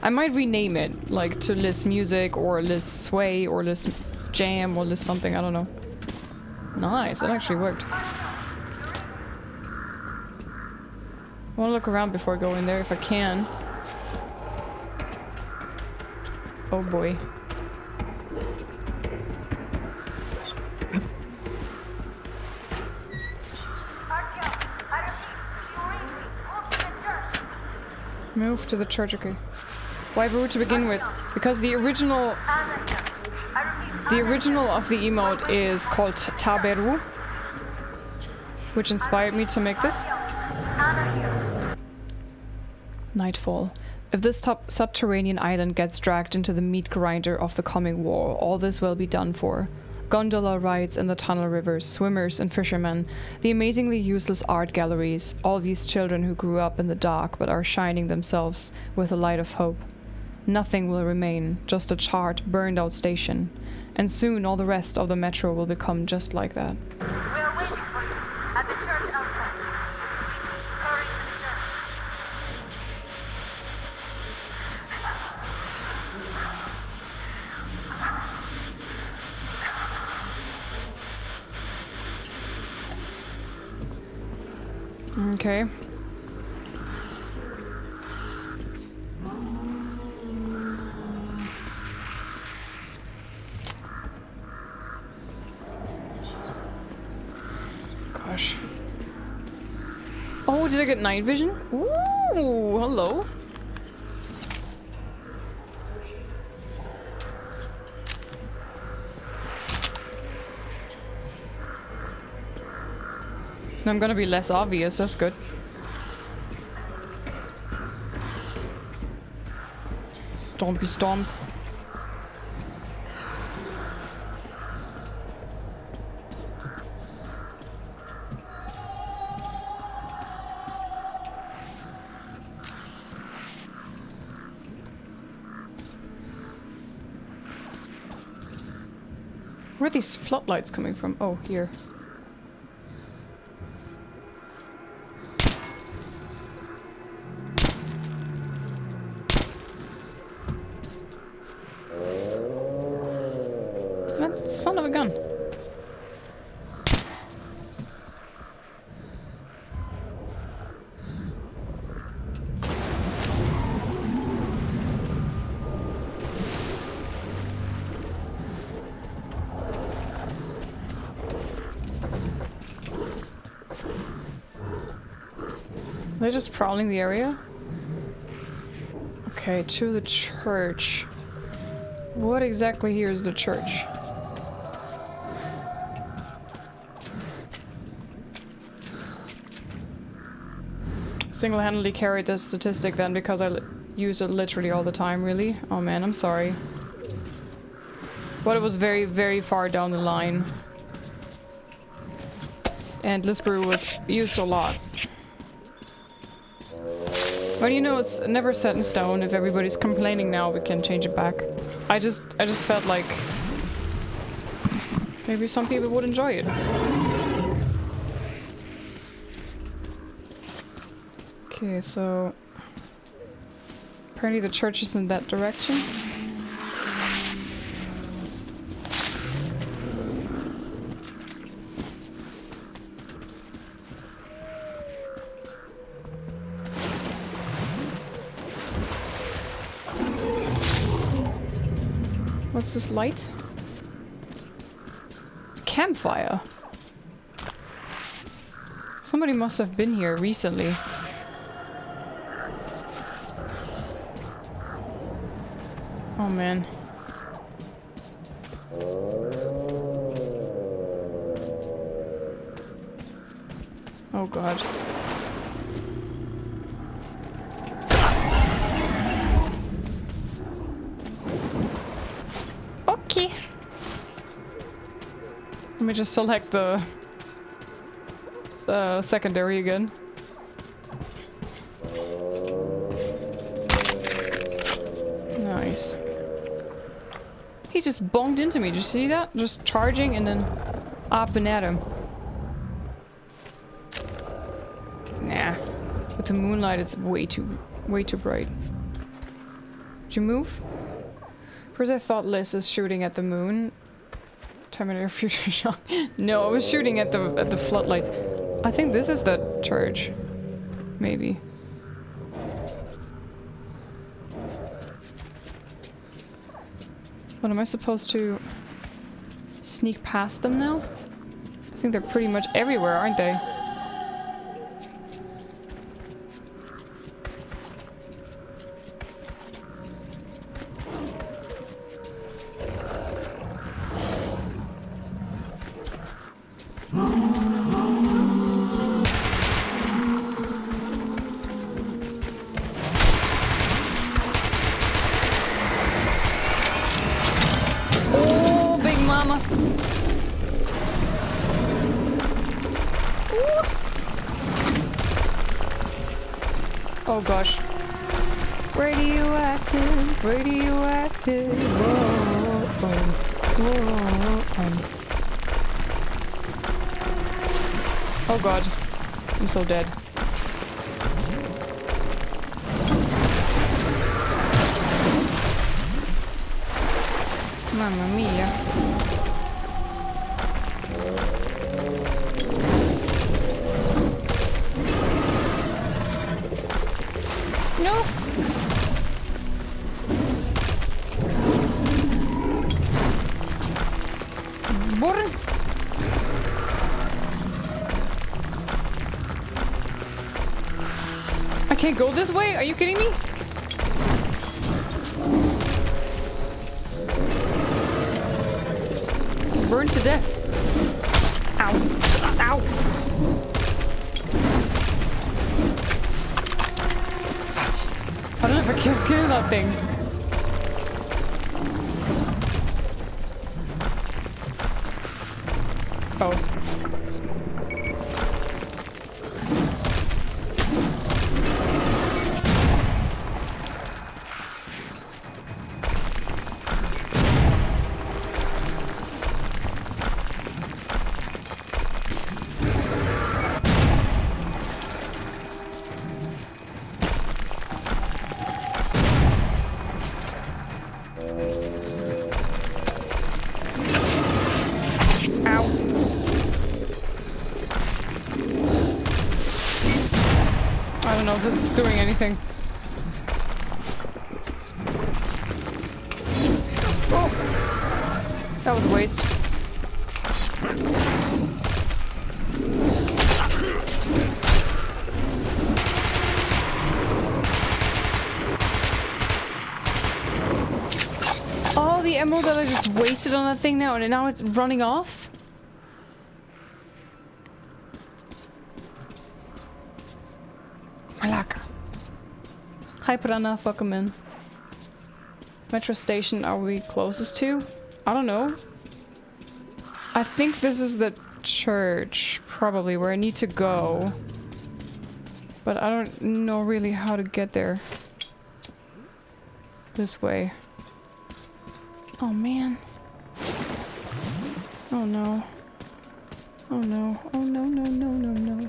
I might rename it, like, to Lis Music, or Lis Sway, or Lis Jam, or Lis something, I don't know. Nice, that actually worked. I want to look around before I go in there, if I can. Oh boy. Move to the church, okay. Why Boo to begin with? Because the original... The original of the emote is called Taberu, which inspired me to make this. Nightfall. If this subterranean island gets dragged into the meat grinder of the coming war, all this will be done for. Gondola rides in the tunnel rivers, swimmers and fishermen, the amazingly useless art galleries, all these children who grew up in the dark but are shining themselves with the light of hope. Nothing will remain, just a charred, burned-out station. And soon all the rest of the metro will become just like that. We are waiting for you at the church outside. Hurry to the church. Okay. Oh, did I get night vision? Ooh, hello. I'm gonna be less obvious, that's good. Stompy stomp. Where are these floodlights coming from? Oh, here. That son of a gun. They're just prowling the area? Okay, to the church. What exactly here is the church? Single-handedly carried this statistic then because I use it literally all the time, really? Oh man, I'm sorry. But it was very, very far down the line. And Lisperu was used a lot. But you know, it's never set in stone. If everybody's complaining now, we can change it back. I just, I just felt like maybe some people would enjoy it. Okay, so apparently the church is in that direction. What's this light? Campfire. Somebody must have been here recently. Oh man. Oh god. Let me just select the uh, secondary again. Nice. He just bonked into me. Did you see that? Just charging and then up and at him. Nah. With the moonlight, it's way too, way too bright. Did you move? First I thought Liz is shooting at the moon. Terminator Future Shock. No, I was shooting at the at the floodlights. I think this is the church. Maybe. What am I supposed to sneak past them now? I think they're pretty much everywhere, aren't they? Oh gosh. Radioactive, radioactive. Whoa, whoa, whoa, whoa. Oh god. I'm so dead. Mamma mia. Can't go this way? Are you kidding me? Burned to death. Ow. Ow. I don't know if I can kill that thing. Oh. This is doing anything. Oh, that was a waste. All the ammo that I just wasted on that thing now, and now it's running off. Malaka. Hi Prana, welcome in. Metro station are we closest to? I don't know. I think this is the church, probably, where I need to go. But I don't know really how to get there. This way. Oh man. Oh no. Oh no. Oh no no no no no.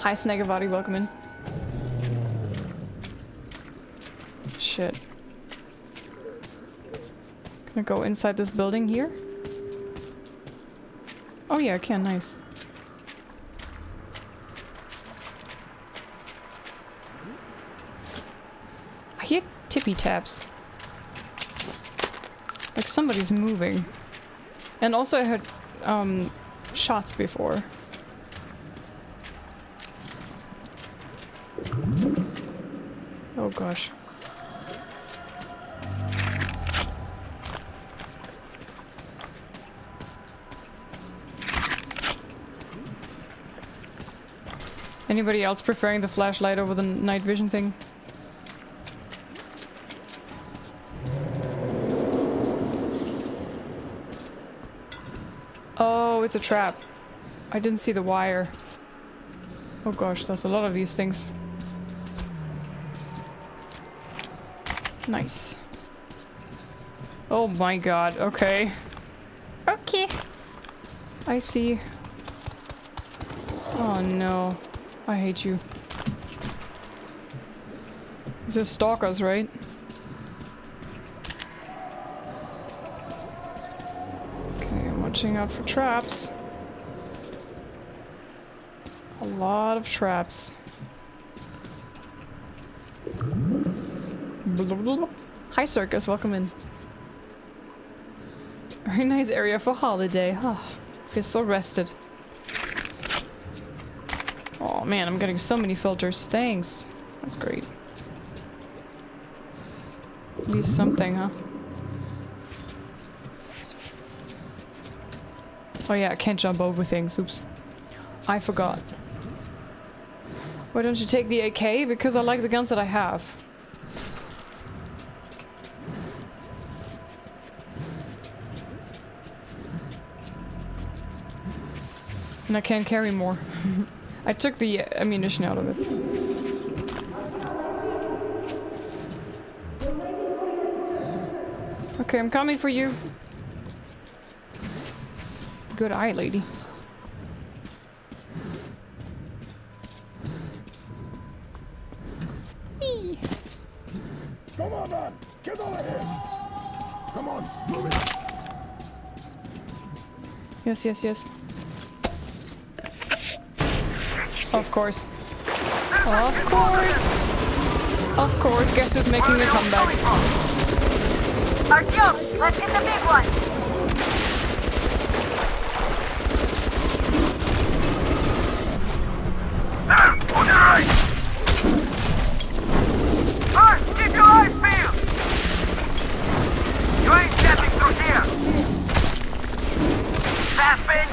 Hi Snagavati, welcome in. Shit. Can I go inside this building here? Oh yeah, I can, nice. I hear tippy taps. Like somebody's moving. And also I heard um, shots before. Oh gosh. Anybody else preferring the flashlight over the night vision thing? Oh, it's a trap. I didn't see the wire. Oh gosh, that's a lot of these things. Nice. Oh my god, okay. Okay. I see. Oh no. I hate you. These are stalkers, right? Okay, I'm watching out for traps. A lot of traps. Hi, circus. Welcome in. Very nice area for holiday. Oh, feel so rested. Oh man, I'm getting so many filters. Thanks. That's great. At least something, huh? Oh yeah, I can't jump over things. Oops. I forgot. Why don't you take the A K? Because I like the guns that I have. And I can't carry more. I took the ammunition out of it. Okay, I'm coming for you. Good eye, lady. Come on, man. Get over here. Come on, move it. Yes, yes, yes. Of course. Of course. Of course. Guess who's making the comeback? Artyom, let's get the big one. There, on your right. First, keep your eyes peeled. You ain't stepping through here. Sapping.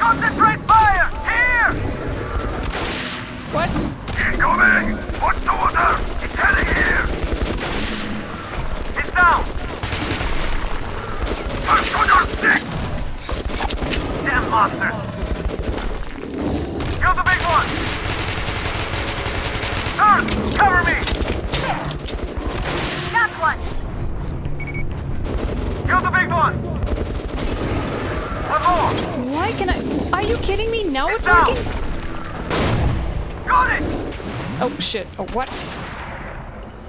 Concentrate fire! Here! What? Incoming! Watch the water! It's heading here! It's down! First on your stick! Damn monster! Kill the big one! Earth! Cover me! Got one! Kill the big one! Why can I? Are you kidding me? Now it's, it's working? Got it! Oh shit. Oh what?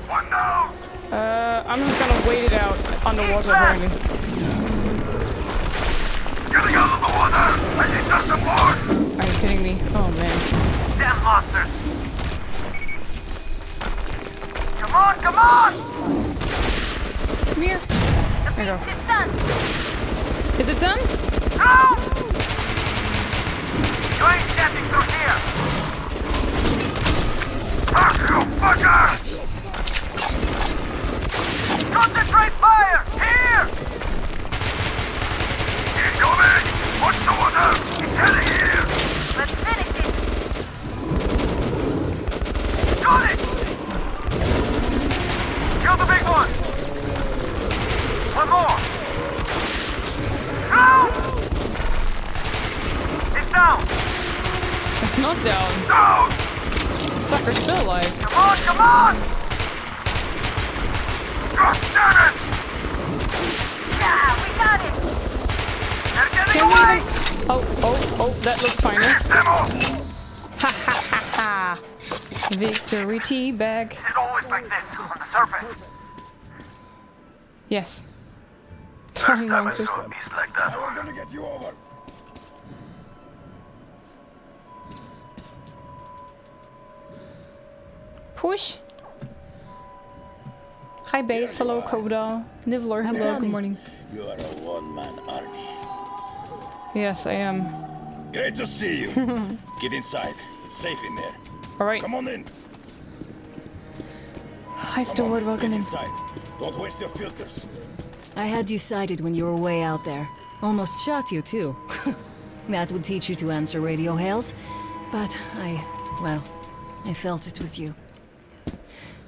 One down! Uh, I'm just gonna wait it out underwater, apparently. Getting out of the water! I need just some more! Are you kidding me? Oh man. Damn monsters! Come on, come on! Come here. There you go. It's done! Is it done? No! You ain't stepping through here! Fuck you, fucker! Concentrate fire! Here! Incoming! Watch the water! It's heading here! Let's finish it! Got it! Kill the big one! One more! No! Down. It's not down. Down! Sucker's still alive. Come on, come on! God damn it! Yeah, we got it! They're getting Can away! We... Oh, oh, oh, that looks fine. Ha ha ha ha! Victory teabag. Is it always like this on the surface? Yes. First time I saw a beast like that. I'm gonna get you over. Push. Hi, base. Hello, Koda. Niveler. Hello. Good morning. You are a one-man army. Yes, I am. Great to see you. Get inside. It's safe in there. All right. Come on in. Hi, Steward. Welcome in. Don't waste your filters. I had you sighted when you were way out there. Almost shot you too. That would teach you to answer radio hails, but I, well, I felt it was you.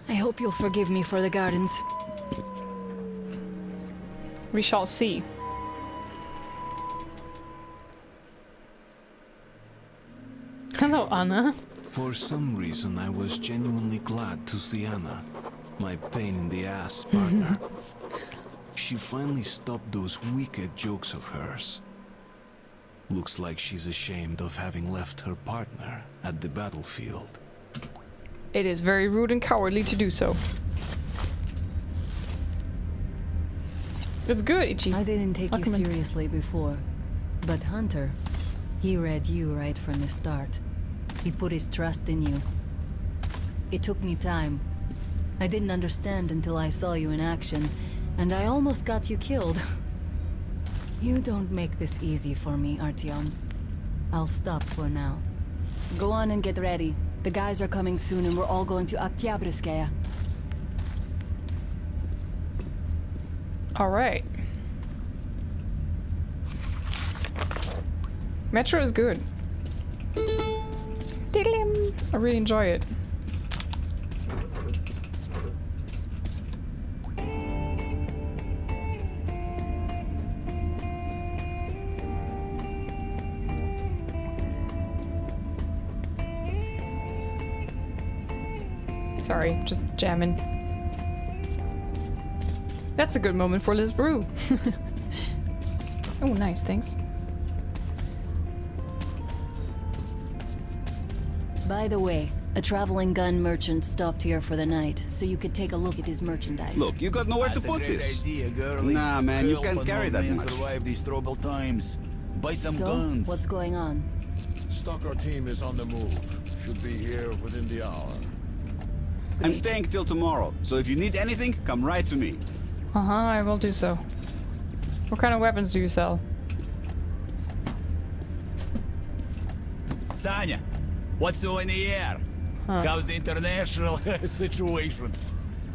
I hope you'll forgive me for the gardens. We shall see. Hello, Anna. For some reason, I was genuinely glad to see Anna, my pain in the ass partner. She finally stopped those wicked jokes of hers. Looks like she's ashamed of having left her partner at the battlefield. It is very rude and cowardly to do so. That's good, Ichi. I didn't take Welcome you seriously in. before, but Hunter, he read you right from the start. He put his trust in you. It took me time. I didn't understand until I saw you in action, and I almost got you killed. You don't make this easy for me, Artyom. I'll stop for now. Go on and get ready. The guys are coming soon and we're all going to Oktyabrskaya. Alright. Metro is good. Diddle-im. I really enjoy it. Sorry, just jamming. That's a good moment for Liz Brew. Oh, nice, thanks. By the way, a traveling gun merchant stopped here for the night, so you could take a look at his merchandise. Look, you got nowhere That's to put this. Idea, nah, man, Help you can't carry that much. Survive these troubled times. Buy some so, guns. What's going on? Stalker team is on the move. Should be here within the hour. Great. I'm staying till tomorrow, so if you need anything, come right to me. Uh-huh, I will do so. What kind of weapons do you sell? Sanya, what's so in the air? Huh. How's the international situation?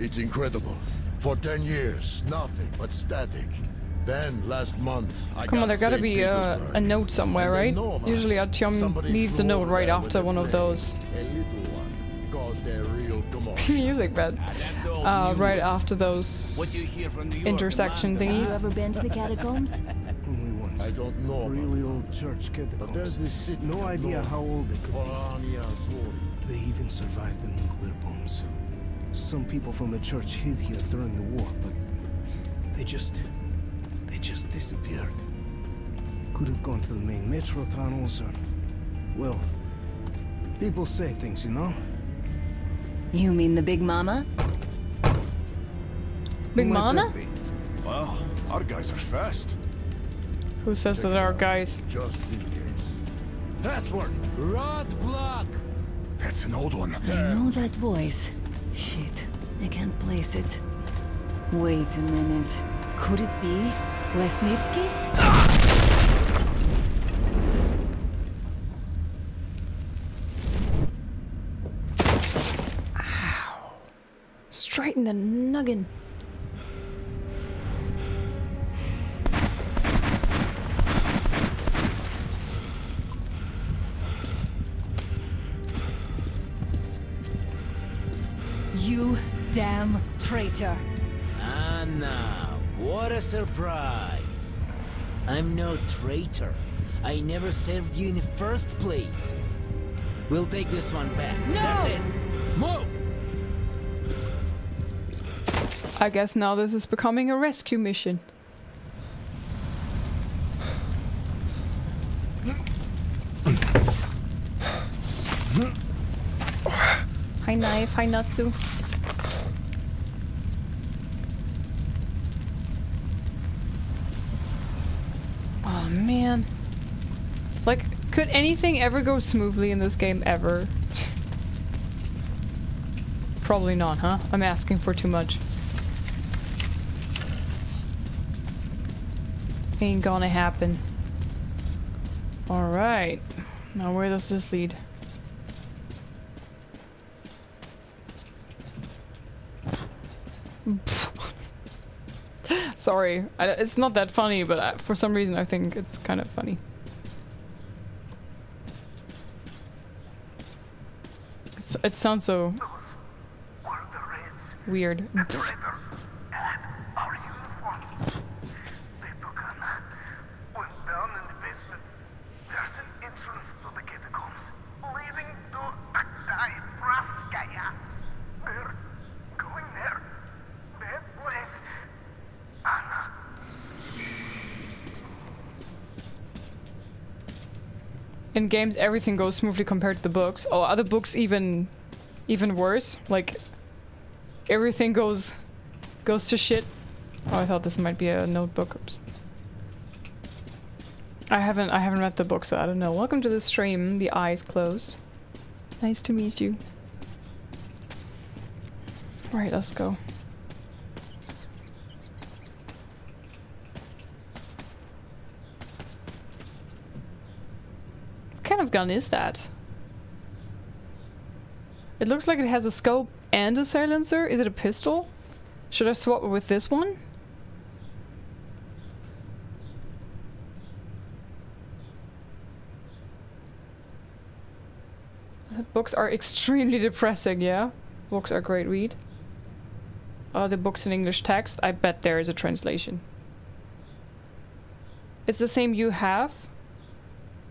It's incredible. For ten years, nothing but static. Then, last month, I Come got on, there gotta be a, a note somewhere, right? Usually Artyom leaves a note right after one of those. Music bed. Uh, right after those intersection thingies. Have you ever been to the catacombs? Only once. I don't know. Really old church catacombs. There's this city. No idea how old it could be. They even survived the nuclear bombs. Some people from the church hid here during the war, but they just, they just disappeared. Could have gone to the main metro tunnels or, well, people say things, you know? You mean the Big Mama? Big Mama? Well, our guys are fast. Who says that our guys? Just in case. Password! Roadblock! That's an old one. I know that voice. Shit, I can't place it. Wait a minute. Could it be Lesnitsky? Straighten the nuggin. You damn traitor. Anna, what a surprise. I'm no traitor. I never served you in the first place. We'll take this one back. No! That's it. Move! I guess now this is becoming a rescue mission. Hi Knife, hi Natsu. Oh man. Like, could anything ever go smoothly in this game ever? Probably not, huh? I'm asking for too much. Ain't gonna happen. Alright. Now where does this lead? Sorry. I, it's not that funny, but I, for some reason I think it's kind of funny. It's, it sounds so... weird. in games everything goes smoothly compared to the books. Oh, are the books even even worse? Like everything goes goes to shit. Oh, I thought this might be a notebook. Oops. I haven't I haven't read the book, so I don't know. Welcome to the stream. The eyes closed. Nice to meet you. Right, let's go. What kind of gun is that? It looks like it has a scope and a silencer. Is it a pistol? Should I swap it with this one? Books are extremely depressing, yeah? Books are great read. Are the books in English text? I bet there is a translation. It's the same you have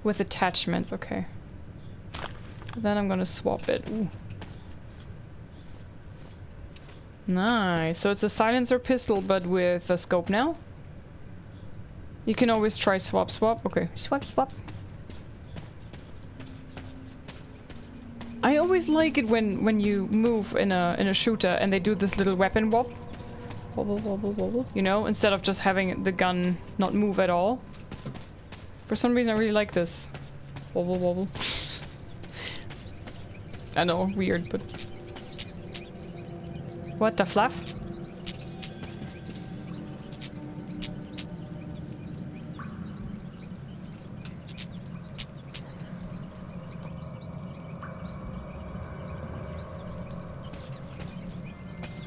with attachments, okay. Then I'm gonna swap it. Ooh. Nice, so it's a silencer pistol but with a scope now. You can always try swap swap, okay. Swap swap. I always like it when when you move in a in a shooter and they do this little weapon wobble, wobble, wobble, wobble. You know, instead of just having the gun not move at all. For some reason, I really like this wobble, wobble. I know, weird, but what the fluff?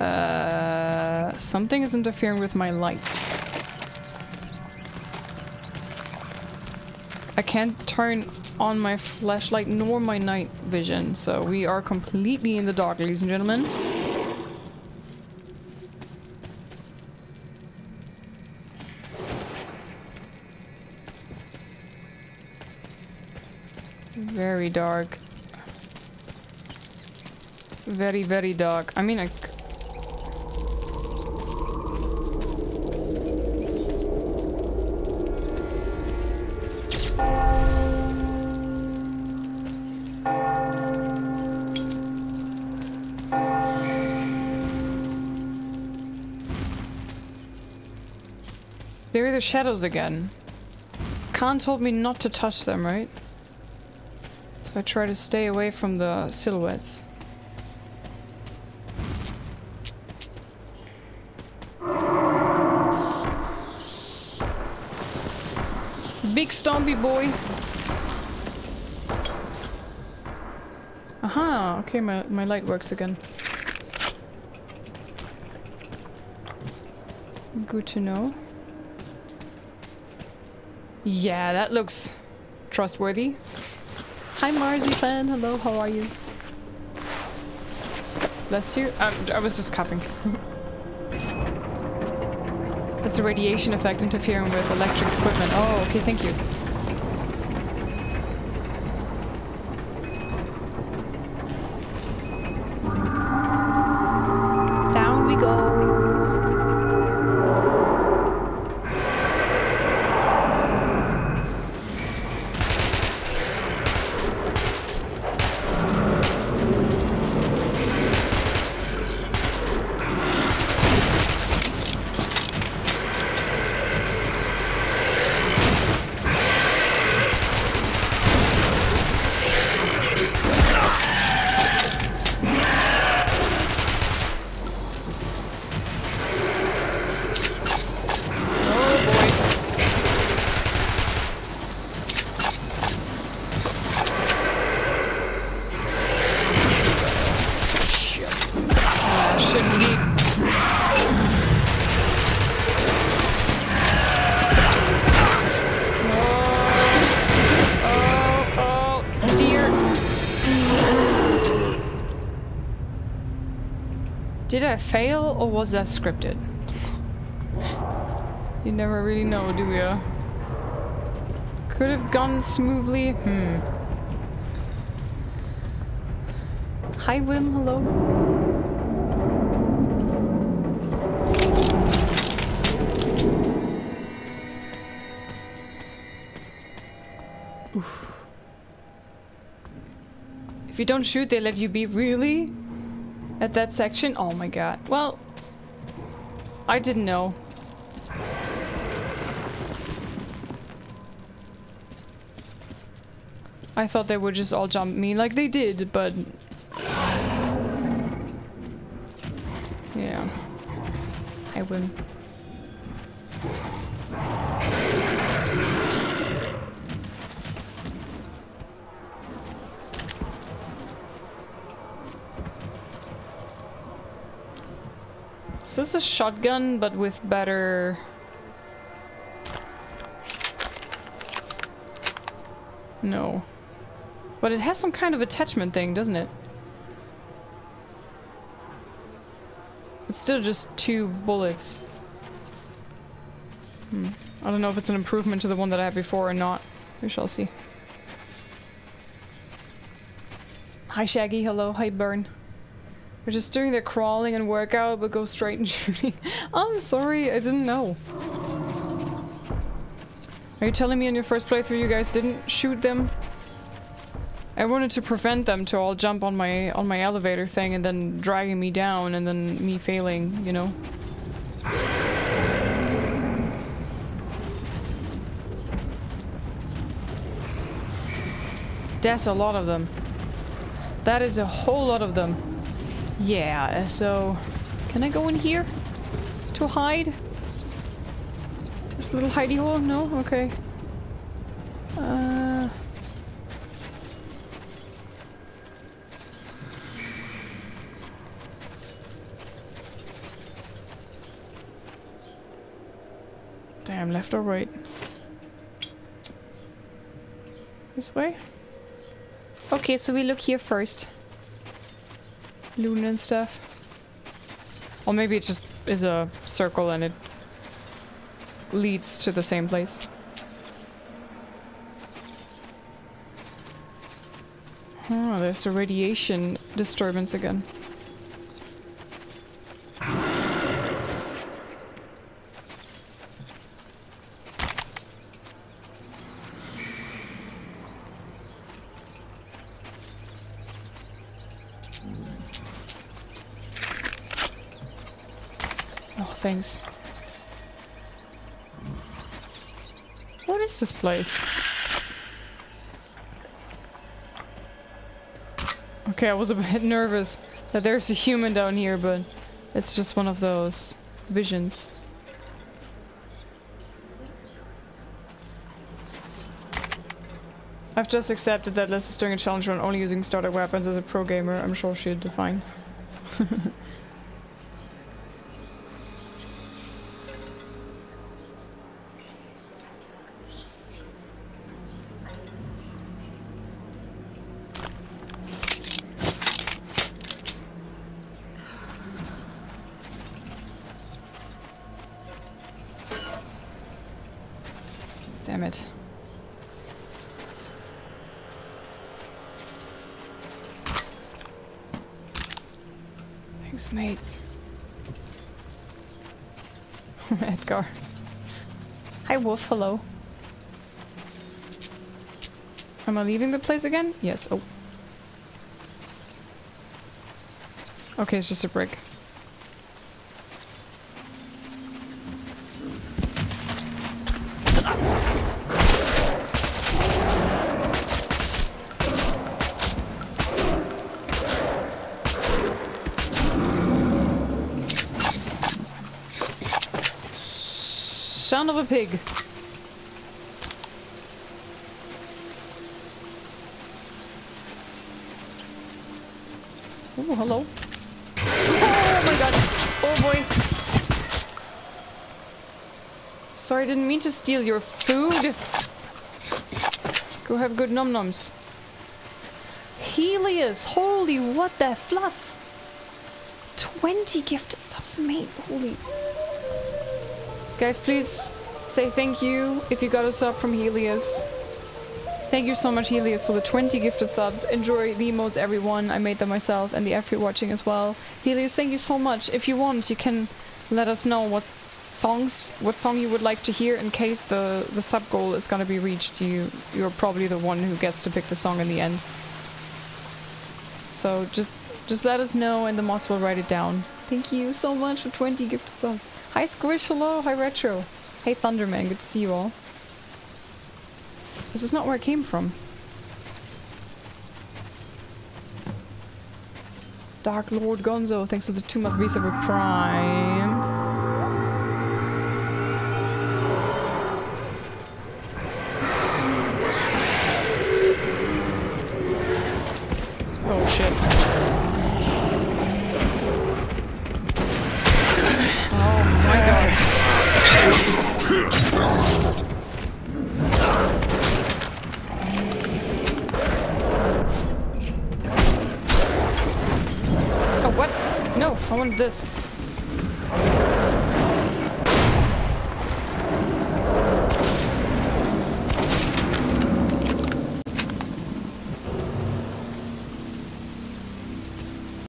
Uh, something is interfering with my lights. I can't turn on my flashlight nor my night vision, so we are completely in the dark, ladies and gentlemen. Very dark. Very, very dark. I mean, I... There are the shadows again. Khan told me not to touch them, right? So I try to stay away from the silhouettes. Big stompy boy! Aha! Okay, my, my light works again. Good to know. Yeah, that looks trustworthy. Hi Marzipan, hello, how are you? Bless you. Um, I was just coughing. That's a radiation effect interfering with electric equipment. Oh, okay, thank you. Did I fail or was that scripted? You never really know, do ya? Could have gone smoothly. Hmm. Hi Wim, hello. Oof. If you don't shoot, they let you be. Really? At that section? Oh my god. Well, I didn't know. I thought they would just all jump me like they did, but... yeah. I win. So this is a shotgun, but with better... no. But it has some kind of attachment thing, doesn't it? It's still just two bullets. Hmm. I don't know if it's an improvement to the one that I had before or not. We shall see. Hi Shaggy, hello, hi Burn. We're just doing their crawling and workout, but go straight and shooting. I'm sorry, I didn't know. Are you telling me in your first playthrough you guys didn't shoot them? I wanted to prevent them to all jump on my on my elevator thing and then dragging me down and then me failing, you know? That's a lot of them. That is a whole lot of them. Yeah, so... can I go in here? To hide? This little hidey hole? No? Okay. Uh... Damn, left or right? This way? Okay, so we look here first. Loot and stuff. Or maybe it just is a circle and it leads to the same place. Oh, there's a radiation disturbance again. Things. What is this place? Okay, I was a bit nervous that there's a human down here, but it's just one of those visions. I've just accepted that Liz is doing a challenge on only using starter weapons as a pro gamer. I'm sure she'd do fine. Wolf, hello. Am I leaving the place again? Yes. Oh. Okay, it's just a brick. Sound of a pig. Oh, hello. Oh my god. Oh boy. Sorry, I didn't mean to steal your food. Go have good nom-noms. Helios. Holy, what the fluff. twenty gifted subs made. Holy. Guys, please say thank you if you got a sub from Helios. Thank you so much, Helios, for the twenty gifted subs. Enjoy the emotes, everyone. I made them myself, and the F you're watching as well. Helios, thank you so much. If you want, you can let us know what songs, what song you would like to hear in case the, the sub goal is going to be reached. You, you're probably the one who gets to pick the song in the end. So just just let us know and the mods will write it down. Thank you so much for twenty gifted subs. Hi Squish, hello, hi Retro. Hey Thunderman, good to see you all. This is not where I came from. Dark Lord Gonzo, thanks to the two month visa for Prime. Oh shit. Oh my god. What? No, I wanted this.